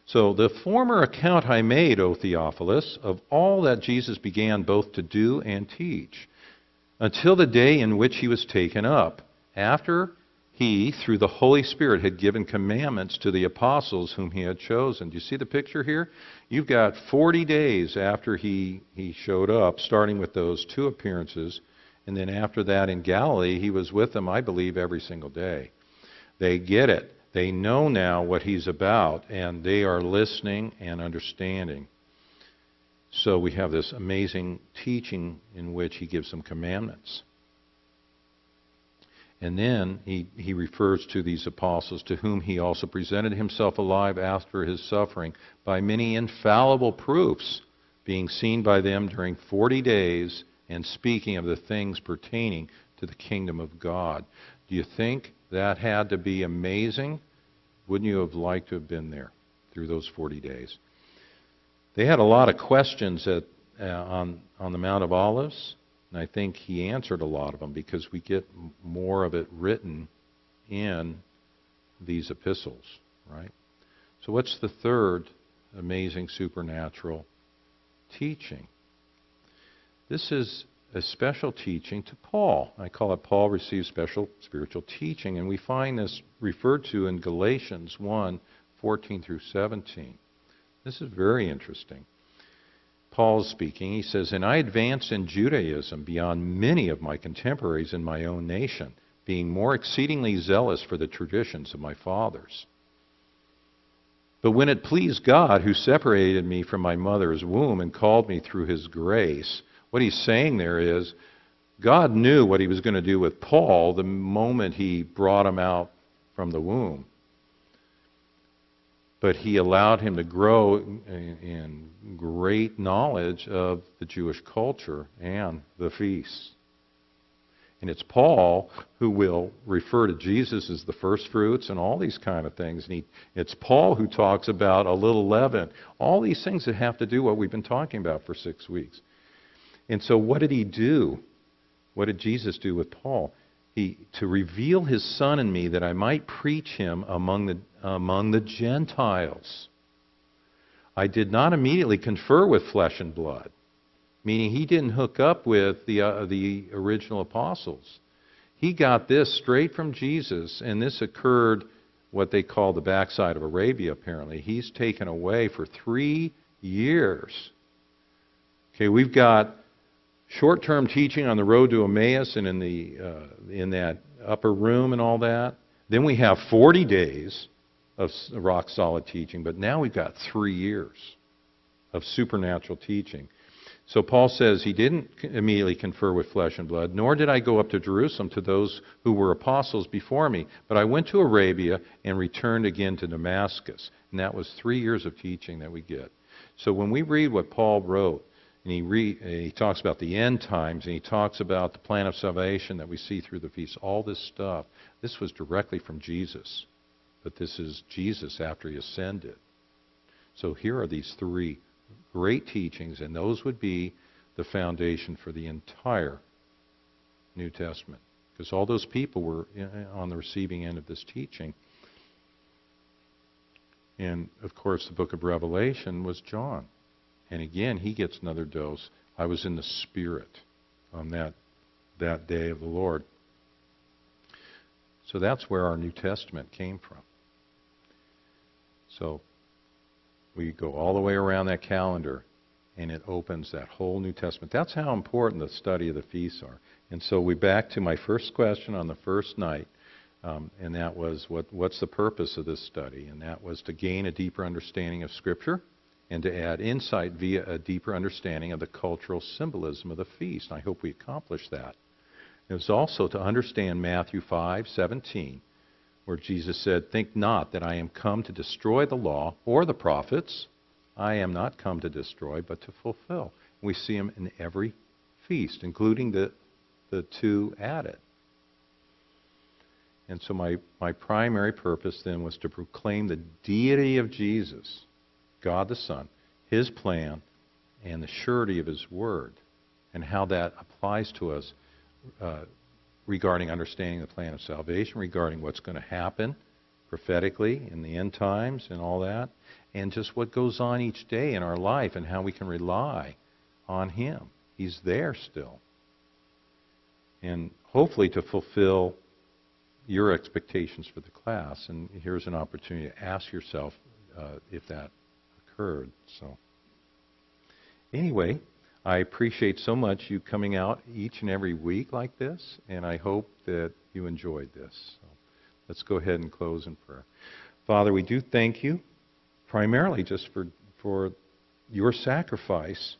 So the former account I made, O Theophilus, of all that Jesus began both to do and teach, until the day in which he was taken up, after he, through the Holy Spirit, had given commandments to the apostles whom he had chosen. Do you see the picture here? You've got 40 days after he showed up, starting with those two appearances, and then after that in Galilee, he was with them, I believe, every single day. They get it. They know now what he's about, and they are listening and understanding. So we have this amazing teaching in which he gives some commandments. And then he refers to these apostles, to whom he also presented himself alive after his suffering by many infallible proofs, being seen by them during 40 days and speaking of the things pertaining to the kingdom of God. Do you think that had to be amazing? Wouldn't you have liked to have been there through those 40 days? They had a lot of questions on the Mount of Olives, and I think he answered a lot of them because we get more of it written in these epistles, right? So what's the third amazing supernatural teaching? This is a special teaching to Paul. I call it Paul receives special spiritual teaching, and we find this referred to in Galatians 1, 14 through 17. This is very interesting. Paul's speaking. He says, "And I advanced in Judaism beyond many of my contemporaries in my own nation, being more exceedingly zealous for the traditions of my fathers. But when it pleased God, who separated me from my mother's womb and called me through his grace..." What he's saying there is, God knew what he was going to do with Paul the moment he brought him out from the womb. But he allowed him to grow in great knowledge of the Jewish culture and the feasts. And it's Paul who will refer to Jesus as the first fruits and all these kind of things. And it's Paul who talks about a little leaven. All these things that have to do what we've been talking about for 6 weeks. And so what did he do? What did Jesus do with Paul? To reveal his Son in me that I might preach him among the Gentiles. I did not immediately confer with flesh and blood, meaning he didn't hook up with the original apostles. He got this straight from Jesus, and this occurred what they call the backside of Arabia, apparently. He's taken away for 3 years. Okay, we've got short-term teaching on the road to Emmaus and in that upper room and all that. Then we have 40 days of rock-solid teaching, but now we've got 3 years of supernatural teaching. So Paul says he didn't immediately confer with flesh and blood, nor did I go up to Jerusalem to those who were apostles before me, but I went to Arabia and returned again to Damascus. And that was 3 years of teaching that we get. So when we read what Paul wrote, and he talks about the end times, and he talks about the plan of salvation that we see through the feast, all this stuff. This was directly from Jesus. But this is Jesus after he ascended. So here are these three great teachings, and those would be the foundation for the entire New Testament. Because all those people were on the receiving end of this teaching. And, of course, the book of Revelation was John. And again, he gets another dose. I was in the Spirit on that day of the Lord. So that's where our New Testament came from. So we go all the way around that calendar, and it opens that whole New Testament. That's how important the study of the feasts are. And so we're back to my first question on the first night, and that was, what's the purpose of this study? And that was to gain a deeper understanding of Scripture, and to add insight via a deeper understanding of the cultural symbolism of the feast. And I hope we accomplished that. It was also to understand Matthew 5:17, where Jesus said, "Think not that I am come to destroy the law or the prophets. I am not come to destroy, but to fulfill." We see him in every feast, including the two at it. And so my primary purpose then was to proclaim the deity of Jesus, God the Son, His plan, and the surety of His Word, and how that applies to us regarding understanding the plan of salvation, regarding what's going to happen prophetically in the end times and all that, and just what goes on each day in our life and how we can rely on Him. He's there still. And hopefully to fulfill your expectations for the class, and here's an opportunity to ask yourself if that occurred. So anyway, I appreciate so much you coming out each and every week like this, and I hope that you enjoyed this. So let's go ahead and close in prayer. Father, we do thank you primarily just for your sacrifice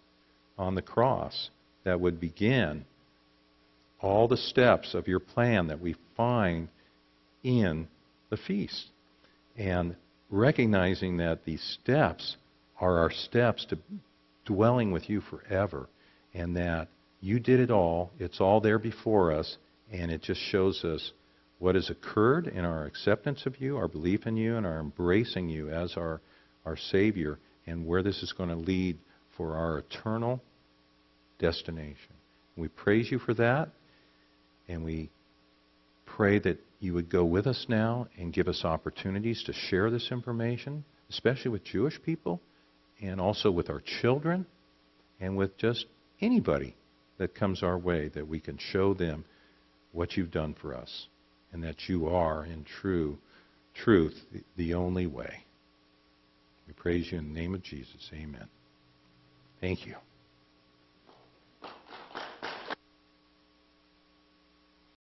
on the cross that would begin all the steps of your plan that we find in the feast, and recognizing that these steps are our steps to dwelling with you forever, and that you did it all. It's all there before us, and it just shows us what has occurred in our acceptance of you, our belief in you, and our embracing you as our Savior, and where this is going to lead for our eternal destination. We praise you for that, and we pray that you would go with us now and give us opportunities to share this information, especially with Jewish people, and also with our children, and with just anybody that comes our way, that we can show them what you've done for us, and that you are, in truth, the only way. We praise you in the name of Jesus. Amen. Thank you.